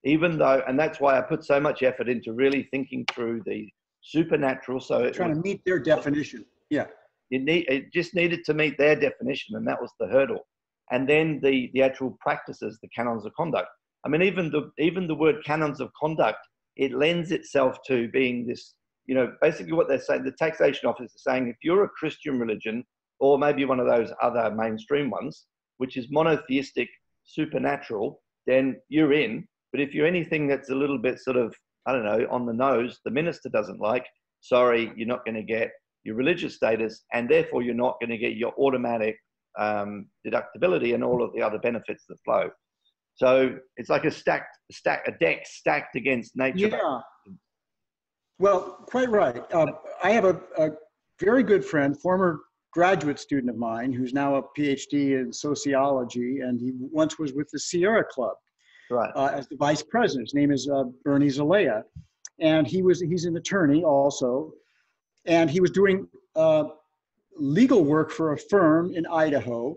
Even though, and that's why I put so much effort into really thinking through the supernatural. So it's trying to meet their definition. Yeah. It just needed to meet their definition, and that was the hurdle. And then the actual practices, the canons of conduct. I mean, even the word canons of conduct, it lends itself to being this, you know, basically what they're saying, the Taxation Office is saying, if you're a Christian religion, or maybe one of those other mainstream ones, which is monotheistic, supernatural, then you're in. But if you're anything that's a little bit sort of, I don't know, on the nose, the minister doesn't like, sorry, you're not going to get your religious status, and therefore you're not going to get your automatic deductibility and all of the other benefits that flow. So it's like a deck stacked against nature. Yeah. Well, quite right. I have a very good friend, former graduate student of mine, who's now a PhD in sociology, and he once was with the Sierra Club, right, as the vice president. His name is Bernie Zalea, and he's an attorney also, and he was doing legal work for a firm in Idaho,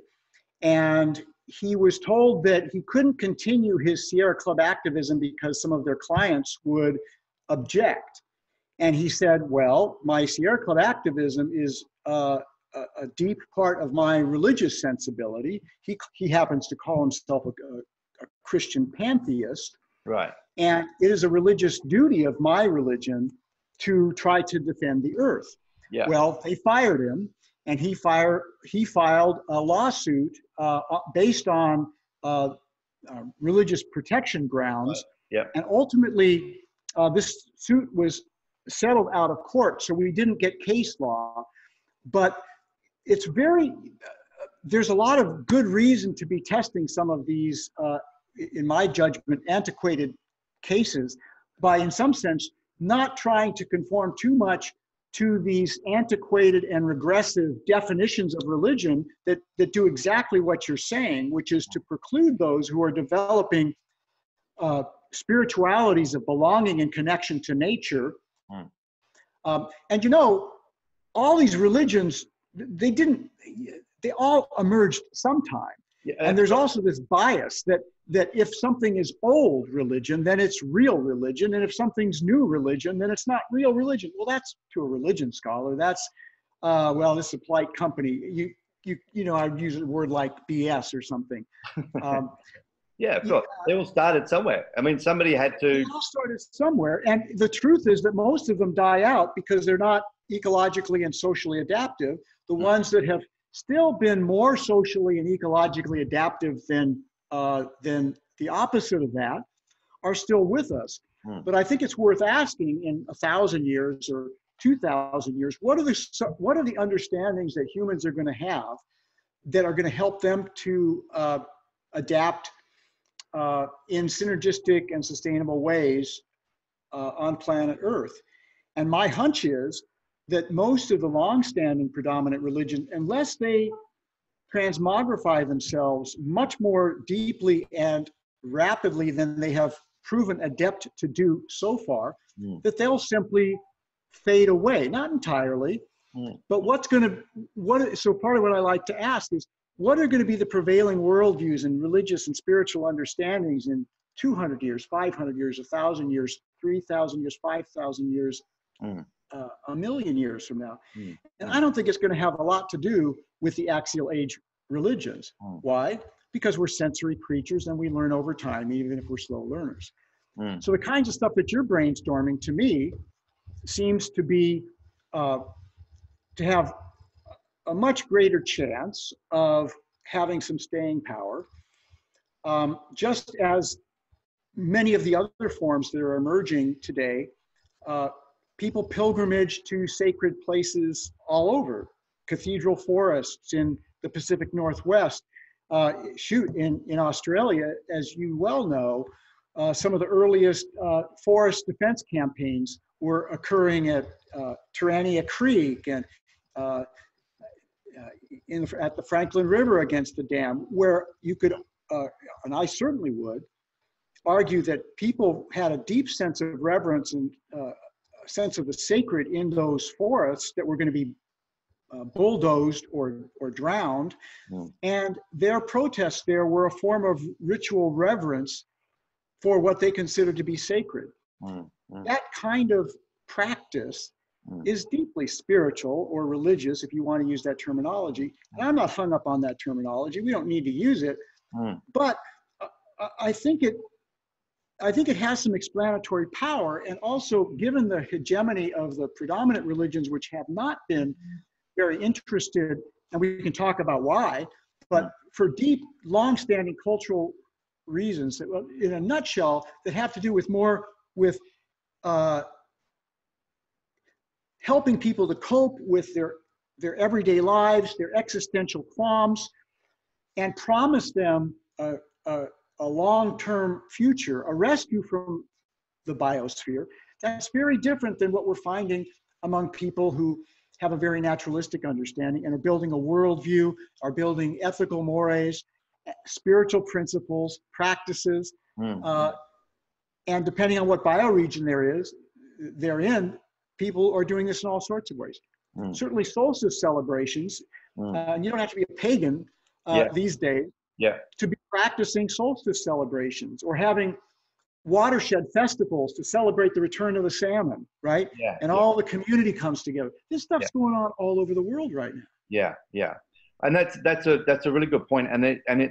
and he was told that he couldn't continue his Sierra Club activism because some of their clients would object. And he said, well, my Sierra Club activism is a deep part of my religious sensibility. He happens to call himself a Christian pantheist. Right. And it is a religious duty of my religion to try to defend the earth. Yeah. Well, they fired him, and he filed a lawsuit based on religious protection grounds. Right. Yep. And ultimately, this suit was settled out of court, so we didn't get case law. But it's very, there's a lot of good reason to be testing some of these, in my judgment, antiquated cases by, in some sense, not trying to conform too much to these antiquated and regressive definitions of religion that do exactly what you're saying, which is to preclude those who are developing spiritualities of belonging and connection to nature. Mm. And you know, all these religions, they all emerged sometime. Yeah, and there's also this bias that if something is old religion, then it's real religion. And if something's new religion, then it's not real religion. Well, that's to a religion scholar. That's, well, this is a polite company. You know, I'd use a word like BS or something. Yeah, sure. They all started somewhere. I mean, somebody had to. They all started somewhere. And the truth is that most of them die out because they're not ecologically and socially adaptive. The ones that have still been more socially and ecologically adaptive than the opposite of that are still with us. Mm. But I think it's worth asking in 1,000 years or 2,000 years, what are the understandings that humans are going to have that are going to help them to adapt in synergistic and sustainable ways on planet Earth. And my hunch is that most of the long-standing predominant religions, unless they transmogrify themselves much more deeply and rapidly than they have proven adept to do so far, that they'll simply fade away. Not entirely, but so part of what I like to ask is, what are going to be the prevailing worldviews and religious and spiritual understandings in 200 years, 500 years, 1,000 years, 3,000 years, 5,000 years, a million years from now? And I don't think it's going to have a lot to do with the axial age religions. Why? Because we're sensory creatures and we learn over time, even if we're slow learners. So the kinds of stuff that you're brainstorming, to me, seems to be to have a much greater chance of having some staying power, just as many of the other forms that are emerging today. People pilgrimage to sacred places all over, cathedral forests in the Pacific Northwest. In Australia, as you well know, some of the earliest forest defense campaigns were occurring at Terania Creek and at the Franklin River against the dam, where you could, and I certainly would, argue that people had a deep sense of reverence and a sense of the sacred in those forests that were going to be bulldozed or drowned. And their protests there were a form of ritual reverence for what they considered to be sacred. That kind of practice is deeply spiritual or religious, if you want to use that terminology. And I'm not hung up on that terminology. We don't need to use it. But I think it has some explanatory power. And also, given the hegemony of the predominant religions, which have not been very interested, and we can talk about why, but for deep, long-standing cultural reasons that, in a nutshell, that have to do with more with helping people to cope with their everyday lives, their existential qualms, and promise them a long-term future, a rescue from the biosphere, that's very different than what we're finding among people who have a very naturalistic understanding and are building a worldview, are building ethical mores, spiritual principles, practices. Mm. And depending on what bioregion they're in, people are doing this in all sorts of ways. Mm. Certainly solstice celebrations, and you don't have to be a pagan these days to be practicing solstice celebrations or having watershed festivals to celebrate the return of the salmon, right? Yeah, and all the community comes together. This stuff's going on all over the world right now. Yeah, yeah. And that's a really good point. And it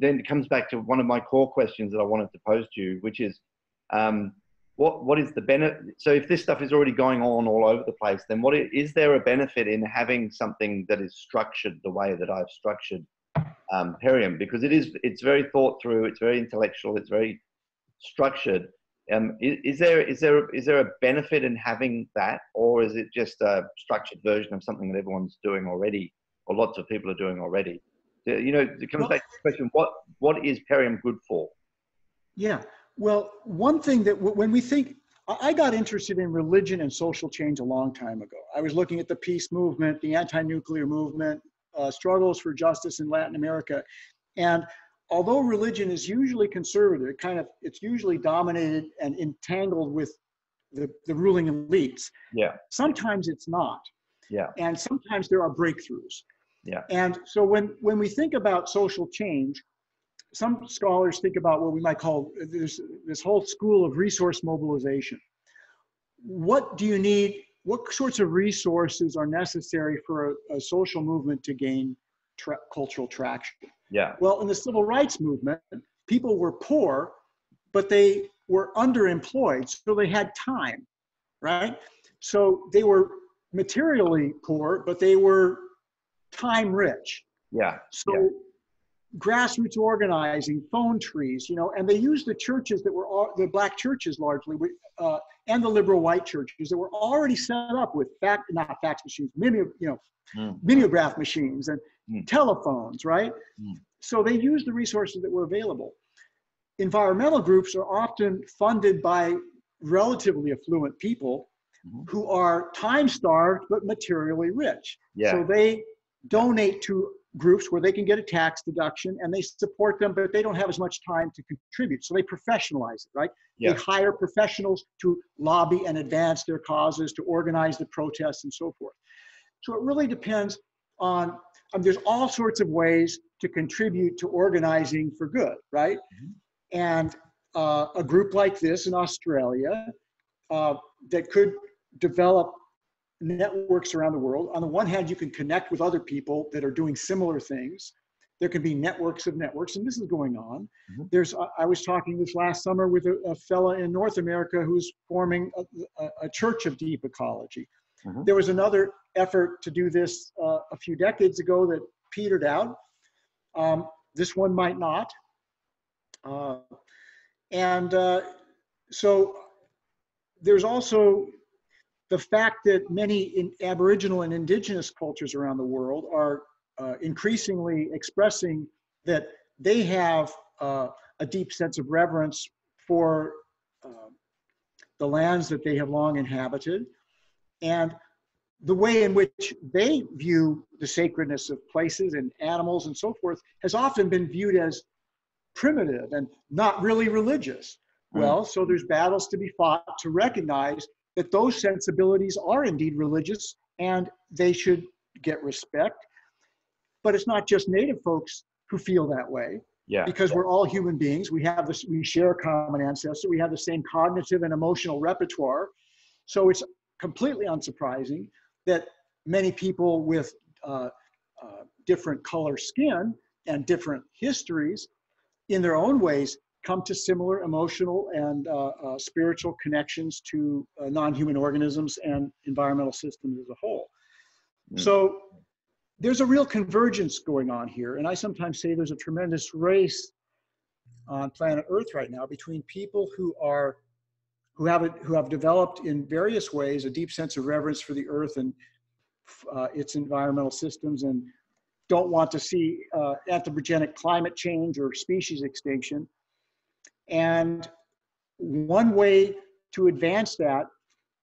then comes back to one of my core questions that I wanted to pose to you, which is, what is the benefit? So if this stuff is already going on all over the place, then what is there a benefit in having something that is structured the way that I've structured Perium? Because it's very thought through, it's very intellectual, it's very structured. Is there a benefit in having that, or is it just a structured version of something that everyone's doing already, or lots of people are doing already? You know, it comes back to the question, what is Perium good for? Yeah, well, one thing that when we think, I got interested in religion and social change a long time ago. I was looking at the peace movement, the anti-nuclear movement, struggles for justice in Latin America. And although religion is usually conservative, it's usually dominated and entangled with the ruling elites. Yeah. Sometimes it's not. Yeah. And sometimes there are breakthroughs. Yeah. And so when we think about social change, some scholars think about what we might call this whole school of resource mobilization. What do you need? What sorts of resources are necessary for a social movement to gain cultural traction? Yeah. Well, in the civil rights movement, people were poor, but they were underemployed, so they had time, right? So they were materially poor, but they were time rich. Yeah. So grassroots organizing, phone trees, you know, and they used the churches that were the black churches largely, and the liberal white churches that were already set up with not fax machines, mimeograph machines and telephones, right? Mm. So they used the resources that were available. Environmental groups are often funded by relatively affluent people who are time-starved but materially rich. Yeah. So they donate to groups where they can get a tax deduction, and they support them, but they don't have as much time to contribute. So they professionalize it, right? Yeah. They hire professionals to lobby and advance their causes, to organize the protests and so forth. So it really depends on, there's all sorts of ways to contribute to organizing for good, right? Mm-hmm. And a group like this in Australia that could develop networks around the world. On the one hand, you can connect with other people that are doing similar things. There can be networks of networks, and this is going on. Mm-hmm. I was talking this last summer with a fella in North America who's forming a church of deep ecology. Mm-hmm. There was another effort to do this a few decades ago that petered out. This one might not. So there's also the fact that many Aboriginal and Indigenous cultures around the world are increasingly expressing that they have a deep sense of reverence for the lands that they have long inhabited, and the way in which they view the sacredness of places and animals and so forth has often been viewed as primitive and not really religious. Mm. Well, so there's battles to be fought to recognize that those sensibilities are indeed religious and they should get respect. But it's not just Native folks who feel that way, because we're all human beings. We share a common ancestor. We have the same cognitive and emotional repertoire. So it's completely unsurprising that many people with different color skin and different histories in their own ways come to similar emotional and spiritual connections to non-human organisms and environmental systems as a whole. Mm. So there's a real convergence going on here. And I sometimes say there's a tremendous race on planet Earth right now between people who have developed in various ways a deep sense of reverence for the Earth and its environmental systems and don't want to see anthropogenic climate change or species extinction. And one way to advance that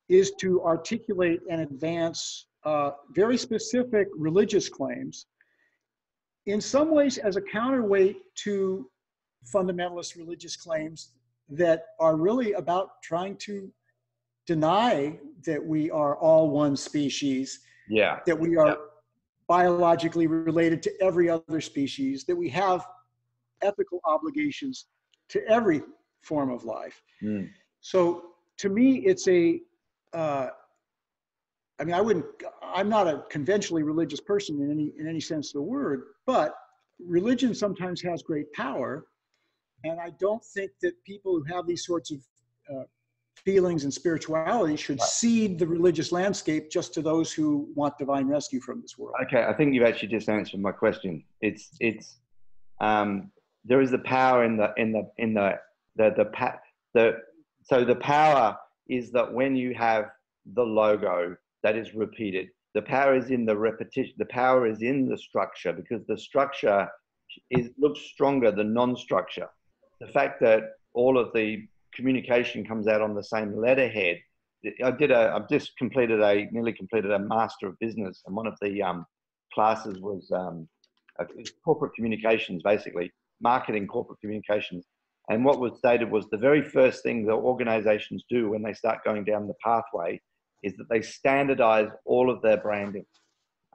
is to articulate and advance very specific religious claims, in some ways as a counterweight to fundamentalist religious claims that are really about trying to deny that we are all one species, that we are biologically related to every other species, that we have ethical obligations to every form of life. So to me, it's a, I mean, I'm not a conventionally religious person in any sense of the word, but religion sometimes has great power. And I don't think that people who have these sorts of feelings and spirituality should cede the religious landscape just to those who want divine rescue from this world. Okay, I think you've actually just answered my question. It's there is the power so the power is that when you have the logo that is repeated, the power is in the repetition, the power is in the structure, because the structure looks stronger than non-structure. The fact that all of the communication comes out on the same letterhead. I've just completed nearly completed a Master of Business, and one of the classes was corporate communications, basically marketing, corporate communications. And what was stated was the very first thing that organizations do when they start going down the pathway is that they standardize all of their branding.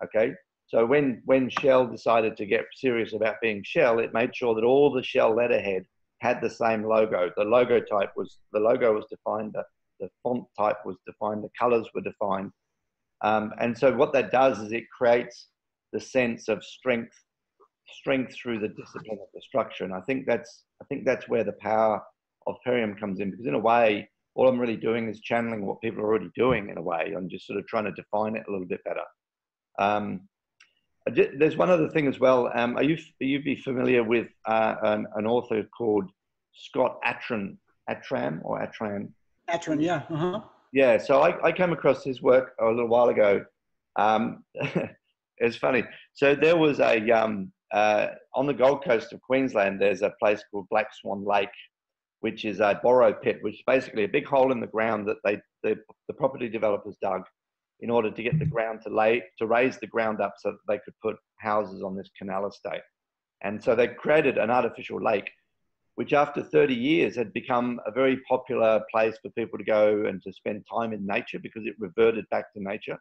Okay, so when Shell decided to get serious about being Shell, it made sure that all the Shell letterhead had the same logo. The logo type was, the logo was defined, the font type was defined, the colors were defined. And so what that does is it creates the sense of strength through the discipline of the structure. And I think that's where the power of Perium comes in, because in a way, all I'm really doing is channeling what people are already doing in a way. I'm just sort of trying to define it a little bit better. There's one other thing as well. You'd be familiar with an author called Scott Atran? Atran, yeah. Yeah, so I came across his work a little while ago. It's funny. So there was a, on the Gold Coast of Queensland, there's a place called Black Swan Lake, which is a borrow pit, which is basically a big hole in the ground that the property developers dug in order to get the ground to raise the ground up so that they could put houses on this canal estate. And so they created an artificial lake, which after 30 years had become a very popular place for people to go and to spend time in nature, because it reverted back to nature.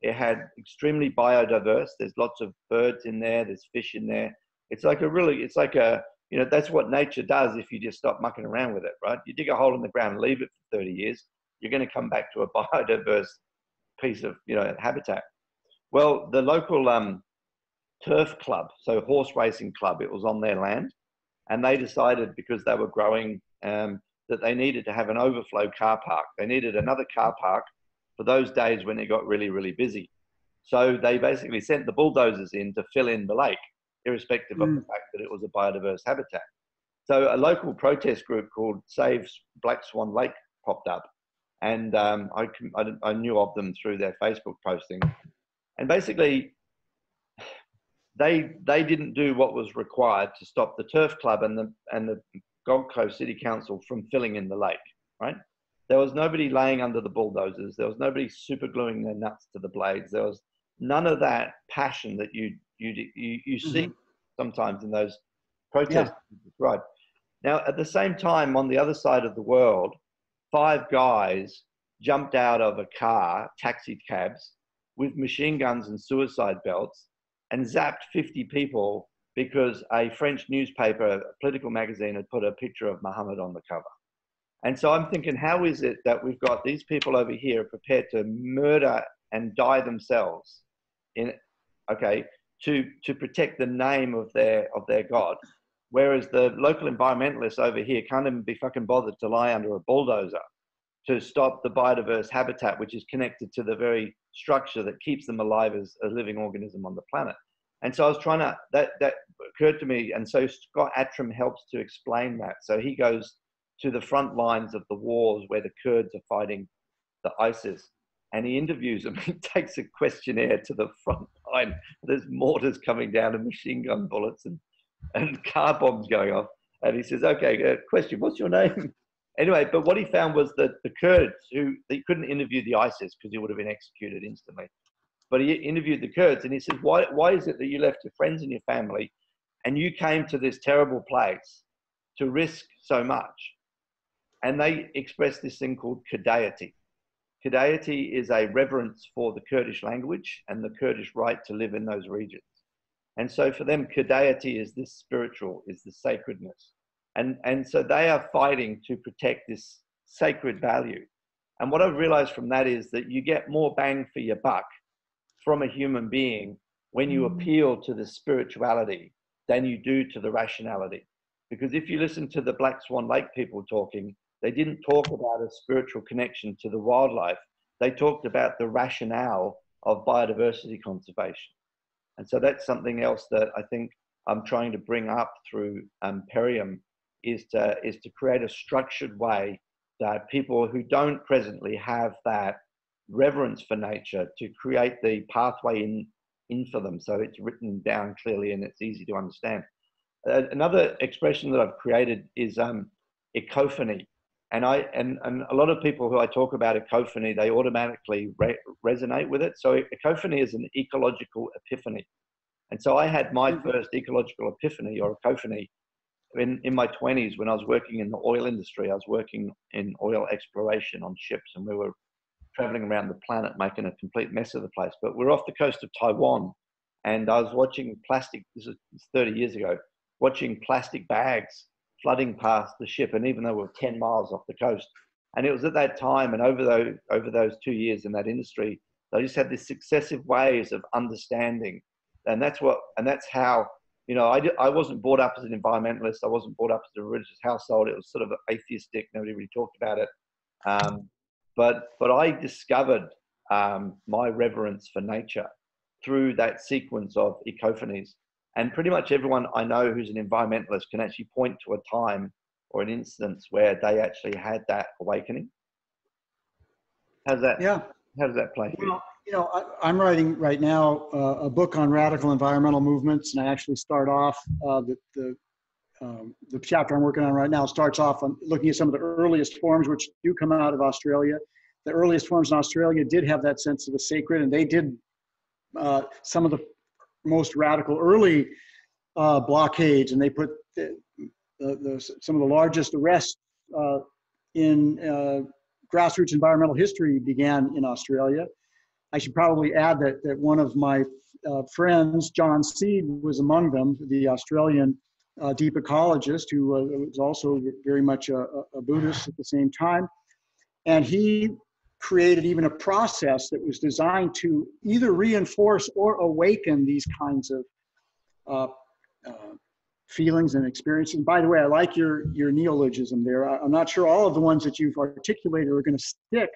It had extremely biodiverse. There's lots of birds in there, there's fish in there. It's like that's what nature does if you just stop mucking around with it, right? You dig a hole in the ground, leave it for 30 years, you're gonna come back to a biodiverse piece of habitat. Well, the local turf club, so horse racing club, it was on their land, and they decided, because they were growing, that they needed to have an overflow car park. They needed another car park for those days when it got really, really busy. So they basically sent the bulldozers in to fill in the lake, irrespective of the fact that it was a biodiverse habitat. So a local protest group called Save Black Swan Lake popped up. And I knew of them through their Facebook posting. And basically, they didn't do what was required to stop the turf club and the Gold Coast City Council from filling in the lake, right? There was nobody laying under the bulldozers. There was nobody super gluing their nuts to the blades. There was none of that passion that you see sometimes in those protests. Yeah. Right. Now, at the same time, on the other side of the world, 5 guys jumped out of a car, taxi cabs, with machine guns and suicide belts, and zapped 50 people because a French newspaper, a political magazine, had put a picture of Muhammad on the cover. And so I'm thinking, how is it that we've got these people over here prepared to murder and die themselves to protect the name of their God? Whereas the local environmentalists over here can't even be fucking bothered to lie under a bulldozer to stop the biodiverse habitat, which is connected to the very structure that keeps them alive as a living organism on the planet. And so I was trying to, that occurred to me. And so Scott Atran helps to explain that. So he goes to the front lines of the wars where the Kurds are fighting the ISIS, and he interviews them. He takes a questionnaire to the front fine. There's mortars coming down and machine gun bullets and car bombs going off. And he says, okay, question, what's your name? Anyway, but what he found was that the Kurds, who they couldn't interview the ISIS because he would have been executed instantly. But he interviewed the Kurds and he said, why is it that you left your friends and your family and you came to this terrible place to risk so much? And they expressed this thing called Qadayati. Qadayati is a reverence for the Kurdish language and the Kurdish right to live in those regions. And so for them, Qadayati is this spiritual, is the sacredness. And so they are fighting to protect this sacred value. And what I've realized from that is that you get more bang for your buck from a human being when you appeal to the spirituality than you do to the rationality. Because if you listen to the Black Swan Lake people talking, they didn't talk about a spiritual connection to the wildlife. They talked about the rationale of biodiversity conservation. And so that's something else that I think I'm trying to bring up through Imperium, is to create a structured way that people who don't presently have that reverence for nature to create the pathway in for them, so it's written down clearly and it's easy to understand. Another expression that I've created is ecophony, and a lot of people who I talk about ecophony, they automatically resonate with it. So ecophony is an ecological epiphany, and so I had my first ecological epiphany or ecophany in my 20s when I was working in the oil industry. I was working in oil exploration on ships, and we were traveling around the planet making a complete mess of the place. But we're off the coast of Taiwan, and I was watching plastic, this is 30 years ago, watching plastic bags flooding past the ship, and even though we were 10 miles off the coast. And it was at that time, and over those 2 years in that industry, they just had these successive ways of understanding. And that's how, you know, I wasn't brought up as an environmentalist. I wasn't brought up as a religious household. It was sort of atheistic. Nobody really talked about it. But I discovered my reverence for nature through that sequence of ecophanies. And pretty much everyone I know who's an environmentalist can actually point to a time or an instance where they actually had that awakening. How does that play? Well, you know, I'm writing right now a book on radical environmental movements, and I actually start off the chapter I'm working on right now starts off on looking at some of the earliest forms which do come out of Australia. The earliest forms in Australia did have that sense of the sacred, and they did some of the most radical early blockades, and they put some of the largest arrests in grassroots environmental history began in Australia. I should probably add that one of my friends, John Seed, was among them, the Australian deep ecologist, who was also very much a Buddhist at the same time. And he created even a process that was designed to either reinforce or awaken these kinds of feelings and experiences. And by the way, I like your neologism there. I'm not sure all of the ones that you've articulated are going to stick,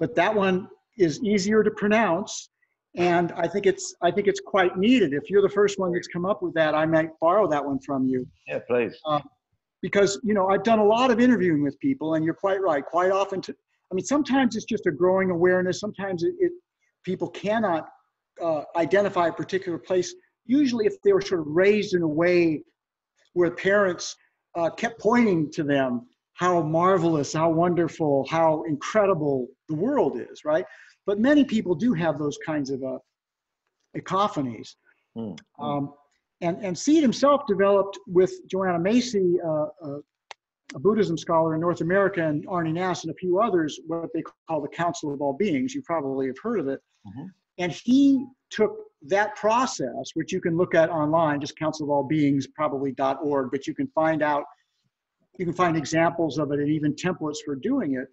but that one is easier to pronounce. And I think it's quite needed. If you're the first one that's come up with that, I might borrow that one from you. Yeah, please. Because, you know, I've done a lot of interviewing with people, and you're quite right. Quite often, sometimes it's just a growing awareness. Sometimes people cannot identify a particular place. Usually, if they were sort of raised in a way where parents kept pointing to them how marvelous, how wonderful, how incredible the world is, right? But many people do have those kinds of ecophanies. And Seed himself developed with Joanna Macy, a Buddhism scholar in North America, and Arne Naess and a few others, what they call the Council of All Beings. You probably have heard of it. And he took that process, which you can look at online, just Council of All Beings, probably.org, but you can find out, you can find examples of it and even templates for doing it.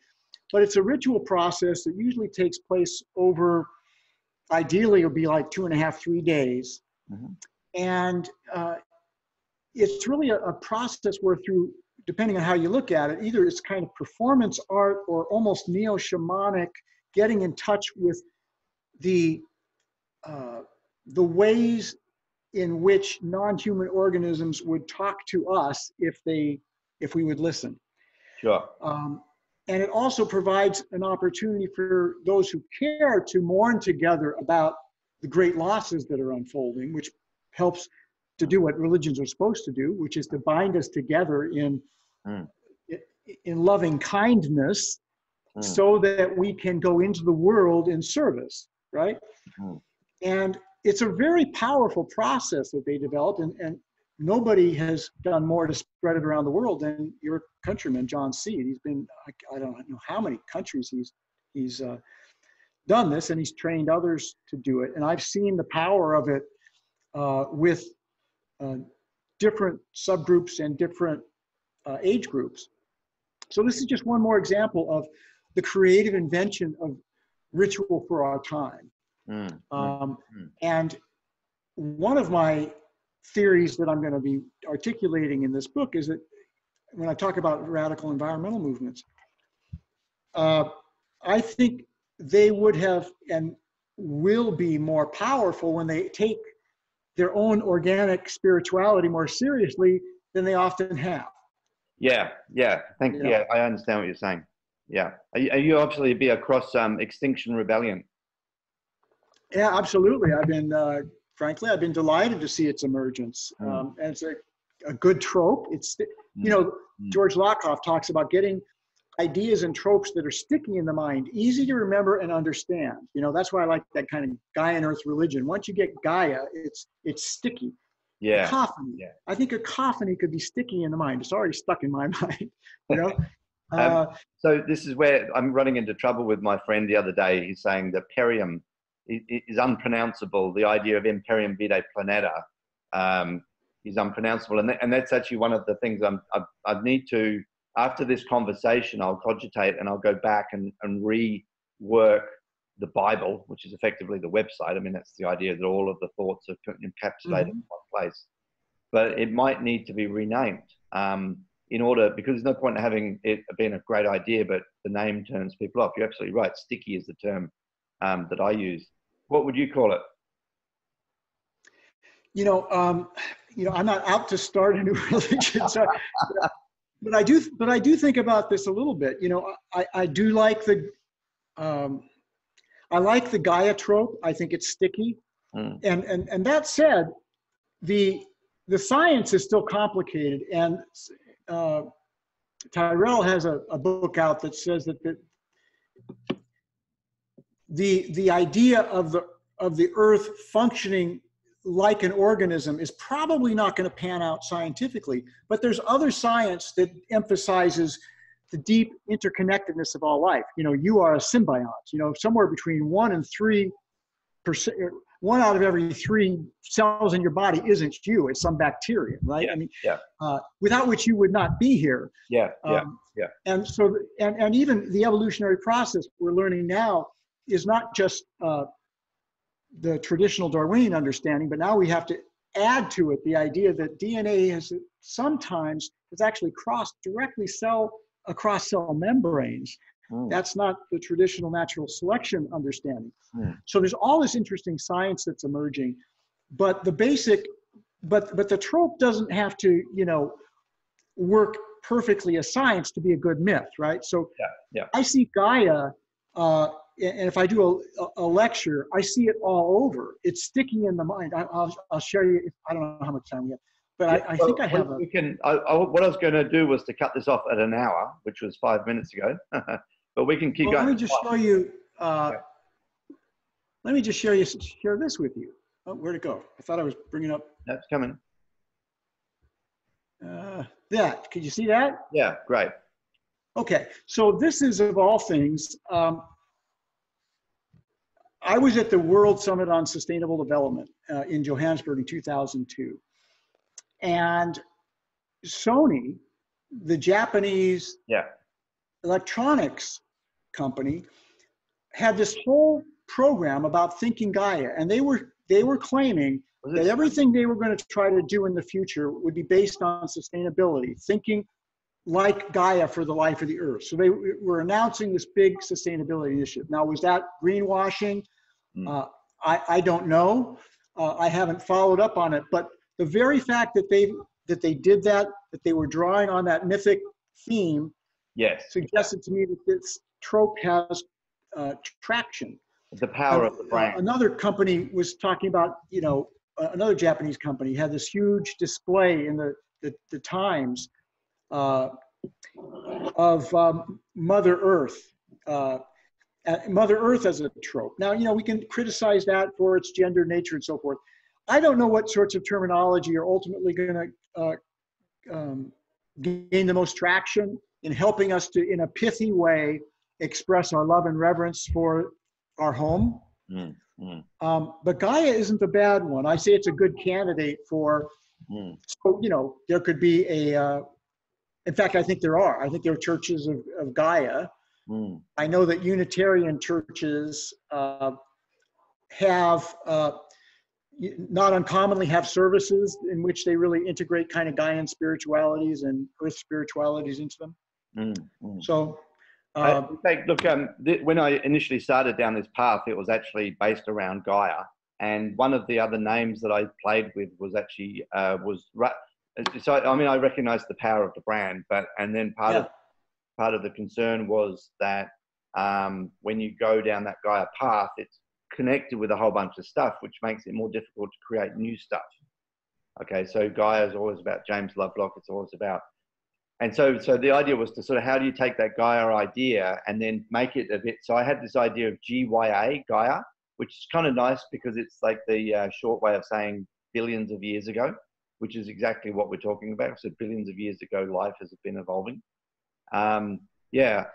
But it's a ritual process that usually takes place over, ideally it'll be like 2.5–3 days. And it's really a process where through, depending on how you look at it, either it's kind of performance art or almost neo-shamanic, getting in touch with the ways in which non-human organisms would talk to us if we would listen. Sure. And it also provides an opportunity for those who care to mourn together about the great losses that are unfolding, which helps to do what religions are supposed to do, which is to bind us together in loving kindness, so that we can go into the world in service, right? And it's a very powerful process that they developed, and nobody has done more to spread it around the world than your countryman, John Seed. He's been, I don't know how many countries he's done this, and he's trained others to do it. And I've seen the power of it with different subgroups and different age groups. So this is just one more example of the creative invention of ritual for our time. And one of my theories that I'm going to be articulating in this book is that when I talk about radical environmental movements, I think they would have and will be more powerful when they take their own organic spirituality more seriously than they often have. Yeah, I understand what you're saying. Yeah, you obviously be across Extinction Rebellion. Yeah, absolutely. I've been, frankly, I've been delighted to see its emergence. And it's a good trope. It's, you know, George Lakoff talks about getting ideas and tropes that are sticky in the mind, easy to remember and understand. You know, that's why I like that kind of Gaian Earth religion. Once you get Gaia, it's sticky. Yeah. Cacophony. Yeah. I think a cacophony could be sticky in the mind. It's already stuck in my mind, you know? So this is where I'm running into trouble with my friend the other day. He's saying that Perium is unpronounceable. The idea of Imperium Vitae Planeta is unpronounceable. And that's actually one of the things I need to, after this conversation, I'll cogitate and I'll go back and rework the Bible, which is effectively the website. I mean, that's the idea that all of the thoughts are encapsulated in one place. But it might need to be renamed in order, because there's no point in having it being a great idea, but the name turns people off. You're absolutely right. Sticky is the term that I use. What would you call it? You know, I'm not out to start a new religion, so, but I do think about this a little bit. You know, I do like the, I like the Gaia trope. I think it's sticky. And that said, the science is still complicated. And Tyrell has a book out that says that the idea of the Earth functioning like an organism is probably not going to pan out scientifically. But there's other science that emphasizes the deep interconnectedness of all life. You know, you are a symbiont. You know, somewhere between 1 and 3%, 1 out of every 3 cells in your body isn't you. It's some bacteria, right? Yeah, I mean, yeah. Without which you would not be here. Yeah. And so, and even the evolutionary process we're learning now is not just the traditional Darwinian understanding, but now we have to add to it the idea that DNA has actually crossed directly across cell membranes. That's not the traditional natural selection understanding. So there's all this interesting science that's emerging, but the trope doesn't have to, you know, work perfectly as science to be a good myth, right? So I see Gaia, and if I do a lecture, I see it all over. It's sticky in the mind. I'll show you, I don't know how much time we have. But yeah, I think I have. What I was going to do was to cut this off at an hour, which was 5 minutes ago. But we can keep going. Let me just show you. Let me just share this with you. Oh, where'd it go? I thought I was bringing up. That's coming. That. Could you see that? Yeah. Great. Okay. So this is, of all things, I was at the World Summit on Sustainable Development in Johannesburg in 2002. And Sony, the Japanese electronics company, had this whole program about thinking Gaia, and they were claiming that everything they were going to try to do in the future would be based on sustainability, thinking like Gaia for the life of the Earth. So they were announcing this big sustainability initiative. Now, was that greenwashing? I don't know. I haven't followed up on it, but the very fact that they did that, that they were drawing on that mythic theme, suggested to me that this trope has traction. The power of the brain. Another company was talking about, you know, another Japanese company had this huge display in the Times of Mother Earth. Mother Earth as a trope. Now, you know, we can criticize that for its gender, nature, and so forth. I don't know what sorts of terminology are ultimately going to gain the most traction in helping us to, in a pithy way, express our love and reverence for our home. But Gaia isn't a bad one. I say it's a good candidate for, so, you know, there could be a, in fact, I think there are. I think there are churches of Gaia. I know that Unitarian churches have, not uncommonly have services in which they really integrate kind of Gaian spiritualities and earth spiritualities into them. So, look, when I initially started down this path, it was actually based around Gaia. And one of the other names that I played with was actually, so I mean, I recognized the power of the brand, but, and then part of the concern was that when you go down that Gaia path, it's connected with a whole bunch of stuff, which makes it more difficult to create new stuff. Okay, so Gaia is always about James Lovelock, it's always about, and so the idea was to sort of, how do you take that Gaia idea and then make it a bit, so I had this idea of GYA, Gaia, which is kind of nice because it's like the short way of saying billions of years ago, which is exactly what we're talking about. So billions of years ago, life has been evolving. Yeah.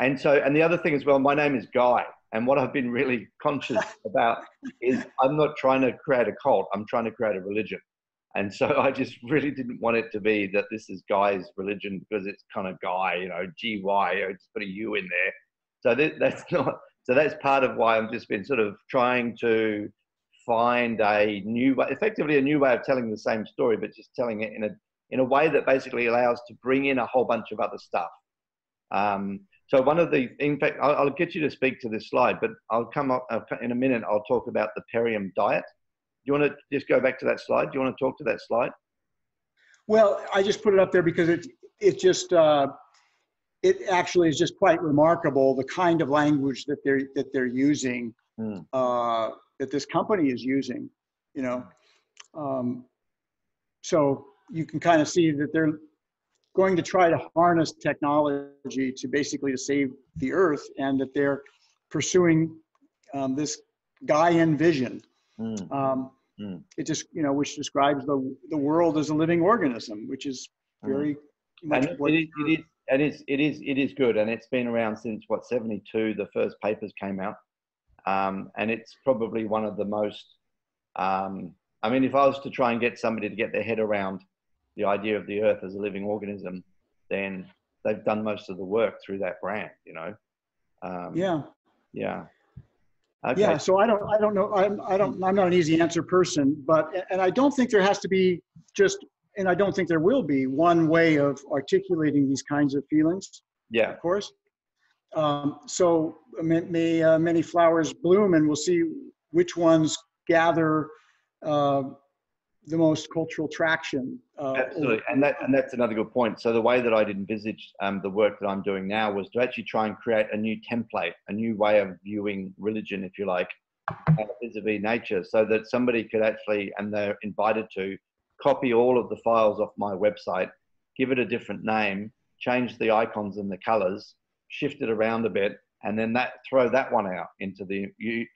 And so, and the other thing as well, my name is Guy. And what I've been really conscious about is I'm not trying to create a cult. I'm trying to create a religion. And so I just really didn't want it to be that this is Guy's religion, because it's kind of Guy, you know, G-Y, just put a U in there. So that's not, so that's part of why I've just been sort of trying to find a new way, effectively a new way of telling the same story, but just telling it in a way that basically allows to bring in a whole bunch of other stuff. So one of the, in fact, I'll get you to speak to this slide, but I'll come up in a minute. I'll talk about the Perium diet. Do you want to just go back to that slide? Do you want to talk to that slide? Well, I just put it up there because it just, it actually is just quite remarkable, the kind of language that they're using, that this company is using, you know. So you can kind of see that they're going to try to harness technology to basically to save the earth, and that they're pursuing this Gaian vision. It just, you know, which describes the world as a living organism, which is very much and it is good. And it's been around since what, 72, the first papers came out. And it's probably one of the most, I mean, if I was to try and get somebody to get their head around the idea of the earth as a living organism, then they've done most of the work through that brand, you know? Yeah. Okay. Yeah. So I don't know. I'm not an easy answer person, but, and I don't think there has to be just, and I don't think there will be one way of articulating these kinds of feelings. Yeah. Of course. So many flowers bloom, and we'll see which ones gather, the most cultural traction. Absolutely, and that's another good point. So the way that I'd envisage the work that I'm doing now was to actually try and create a new template, a new way of viewing religion, if you like, vis-a-vis nature, so that somebody could actually, and they're invited to, copy all of the files off my website, give it a different name, change the icons and the colors, shift it around a bit, and then throw that one out into the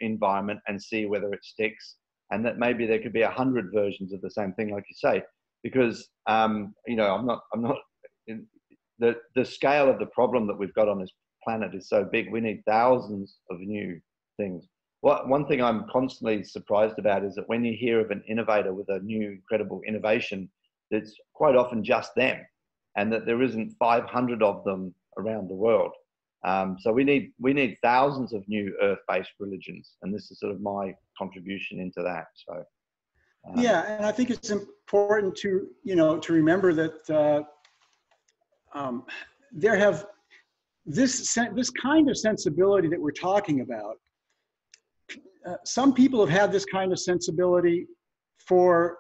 environment and see whether it sticks. And that maybe there could be 100 versions of the same thing, like you say, because you know, I'm not the scale of the problem that we've got on this planet is so big. We need thousands of new things. One thing I'm constantly surprised about is that when you hear of an innovator with a new incredible innovation, that's quite often just them, and that there isn't 500 of them around the world. So we need thousands of new earth-based religions, and this is sort of my contribution into that. So yeah, and I think it's important to, you know, to remember that there have this kind of sensibility that we're talking about. Some people have had this kind of sensibility for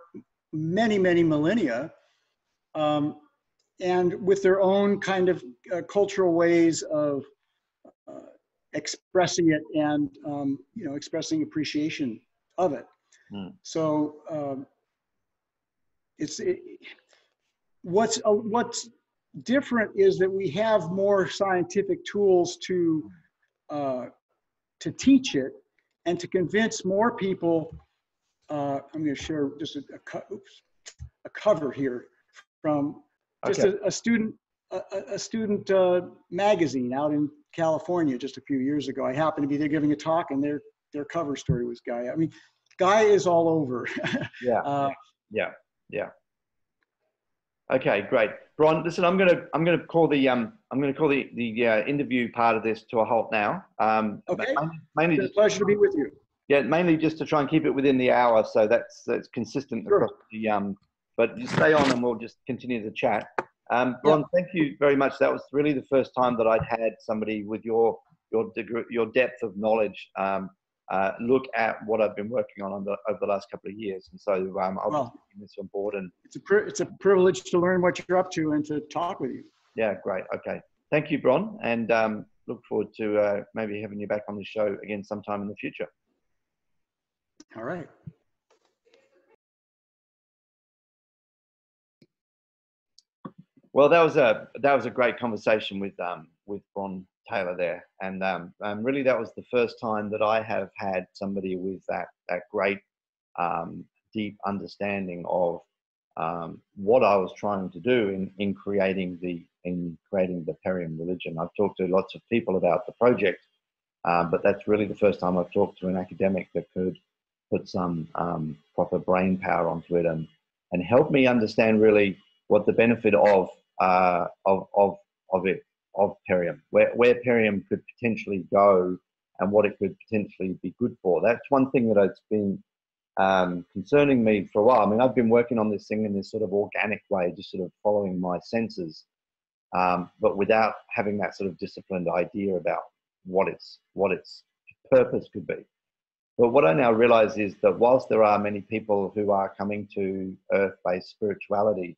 many millennia. And with their own kind of cultural ways of expressing it and, you know, expressing appreciation of it. Mm. So what's different is that we have more scientific tools to teach it and to convince more people. I'm going to share just a cover here from just a student magazine out in California just a few years ago. I happened to be there giving a talk, and their cover story was Gaia. I mean, Gaia is all over. Yeah. Okay, great, Bron. Listen, I'm gonna call the interview part of this to a halt now. Okay. Mainly it's a pleasure to be with you. Yeah, mainly just to try and keep it within the hour, so that's consistent. Sure. Across the but you stay on, and we'll just continue to chat. Bron, thank you very much. That was really the first time that I'd had somebody with your degree, your depth of knowledge, look at what I've been working on over the last couple of years. And so I'll be taking this on board. And it's a privilege to learn what you're up to and to talk with you. Yeah, great. Okay. Thank you, Bron. And look forward to maybe having you back on the show again sometime in the future. All right. Well, that was a great conversation with Bron Taylor there, and really that was the first time that I have had somebody with that great deep understanding of what I was trying to do in creating the Permian religion. I've talked to lots of people about the project, but that's really the first time I've talked to an academic that could put some proper brain power onto it and help me understand really what the benefit of Perium, where Perium could potentially go and what it could potentially be good for. That's one thing that has been concerning me for a while. I mean, I've been working on this thing in this sort of organic way, just sort of following my senses, but without having that sort of disciplined idea about what its purpose could be. But what I now realize is that whilst there are many people who are coming to earth-based spirituality,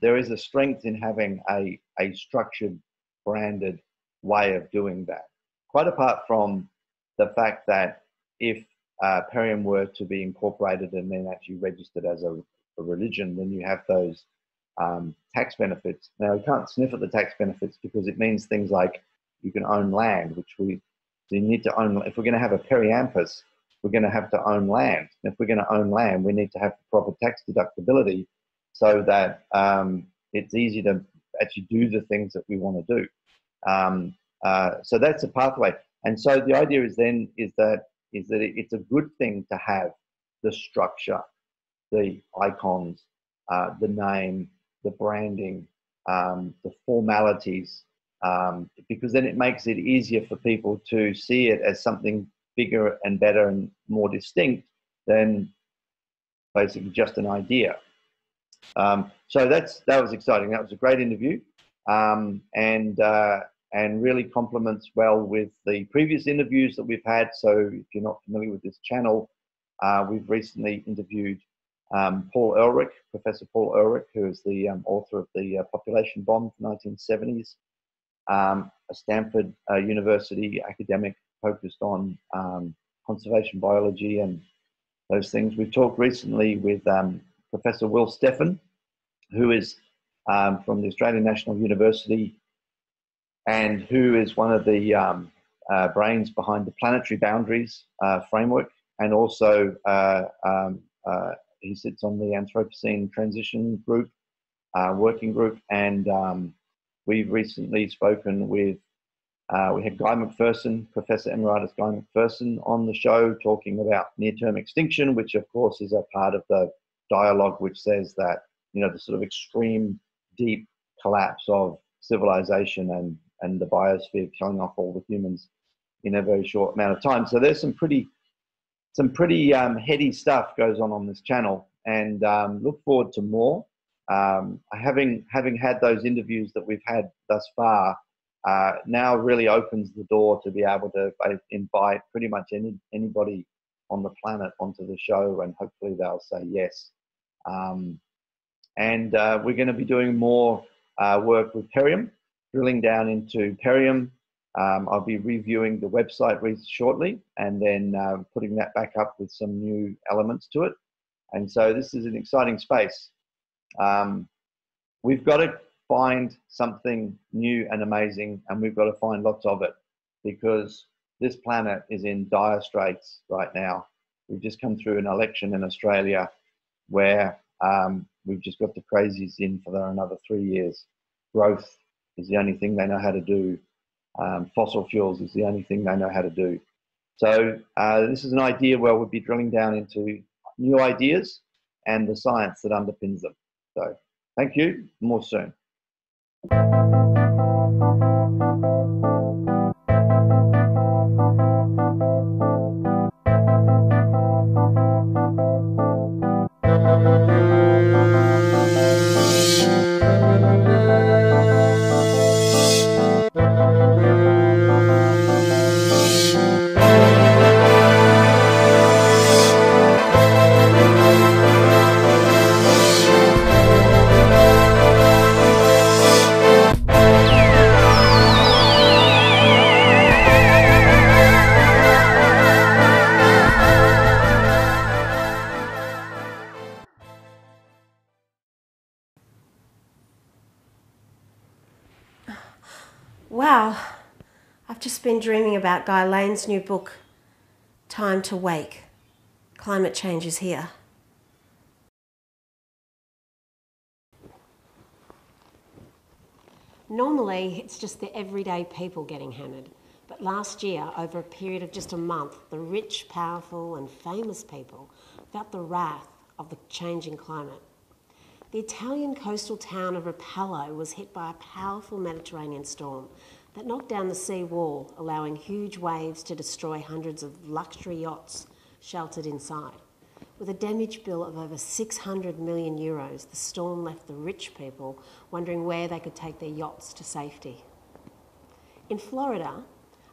there is a strength in having a structured, branded way of doing that. Quite apart from the fact that if Perium were to be incorporated and then actually registered as a religion, then you have those tax benefits. Now, you can't sniff at the tax benefits because it means things like you can own land, which we need to own. If we're going to have a periampus, we're going to have to own land. And if we're going to own land, we need to have proper tax deductibility, so that it's easy to actually do the things that we want to do. So that's a pathway. And so the idea is then is that it's a good thing to have the structure, the icons, the name, the branding, the formalities, because then it makes it easier for people to see it as something bigger and better and more distinct than basically just an idea. So that was exciting. That was a great interview, and really complements well with the previous interviews that we've had. So if you're not familiar with this channel, we've recently interviewed Paul Ehrlich, Professor Paul Ehrlich, who is the author of the Population Bomb, 1970s, a Stanford University academic focused on conservation biology and those things. We've talked recently with Professor Will Steffen, who is from the Australian National University and who is one of the brains behind the Planetary Boundaries framework, and also he sits on the Anthropocene Transition Group, working group, and we've recently spoken with, we had Guy McPherson, Professor Emeritus Guy McPherson on the show talking about near-term extinction, which of course is a part of the dialogue which says that, you know, the sort of extreme deep collapse of civilization and the biosphere killing off all the humans in a very short amount of time. So there's some pretty heady stuff goes on this channel, and look forward to more. Having had those interviews that we've had thus far, now really opens the door to be able to invite pretty much anybody on the planet onto the show, and hopefully they'll say yes. And we're going to be doing more work with Perium, drilling down into Perium, I'll be reviewing the website shortly and then putting that back up with some new elements to it. And so this is an exciting space. We've got to find something new and amazing, and we've got to find lots of it, because this planet is in dire straits right now. We've just come through an election in Australia where we've just got the crazies in for another 3 years. Growth is the only thing they know how to do. Fossil fuels is the only thing they know how to do. So this is an idea where we'll be drilling down into new ideas and the science that underpins them. So thank you. More soon. Been dreaming about Guy Lane's new book, Time to Wake. Climate Change is Here. Normally it's just the everyday people getting hammered, but last year, over a period of just a month, the rich, powerful and famous people felt the wrath of the changing climate. The Italian coastal town of Rapallo was hit by a powerful Mediterranean storm that knocked down the sea wall, allowing huge waves to destroy hundreds of luxury yachts sheltered inside. With a damage bill of over 600 million euros, the storm left the rich people wondering where they could take their yachts to safety. In Florida,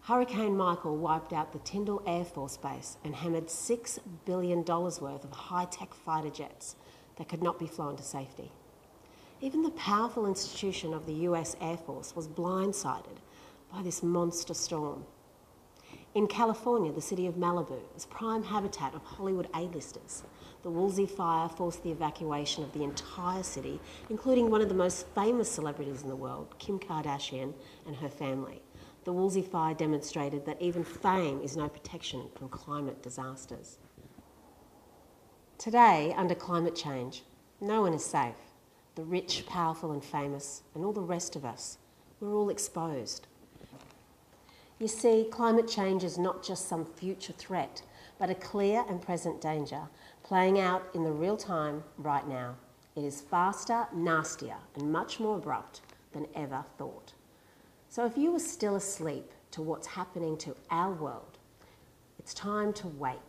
Hurricane Michael wiped out the Tyndall Air Force Base and hammered $6 billion worth of high-tech fighter jets that could not be flown to safety. Even the powerful institution of the US Air Force was blindsided by this monster storm. In California, the city of Malibu is prime habitat of Hollywood A-listers. The Woolsey fire forced the evacuation of the entire city, including one of the most famous celebrities in the world, Kim Kardashian and her family. The Woolsey fire demonstrated that even fame is no protection from climate disasters. Today, under climate change, no one is safe. The rich, powerful and famous, and all the rest of us, we're all exposed. You see, climate change is not just some future threat, but a clear and present danger playing out in the real time right now. It is faster, nastier, and much more abrupt than ever thought. So if you were still asleep to what's happening to our world, it's time to wake.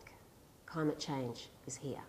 Climate change is here.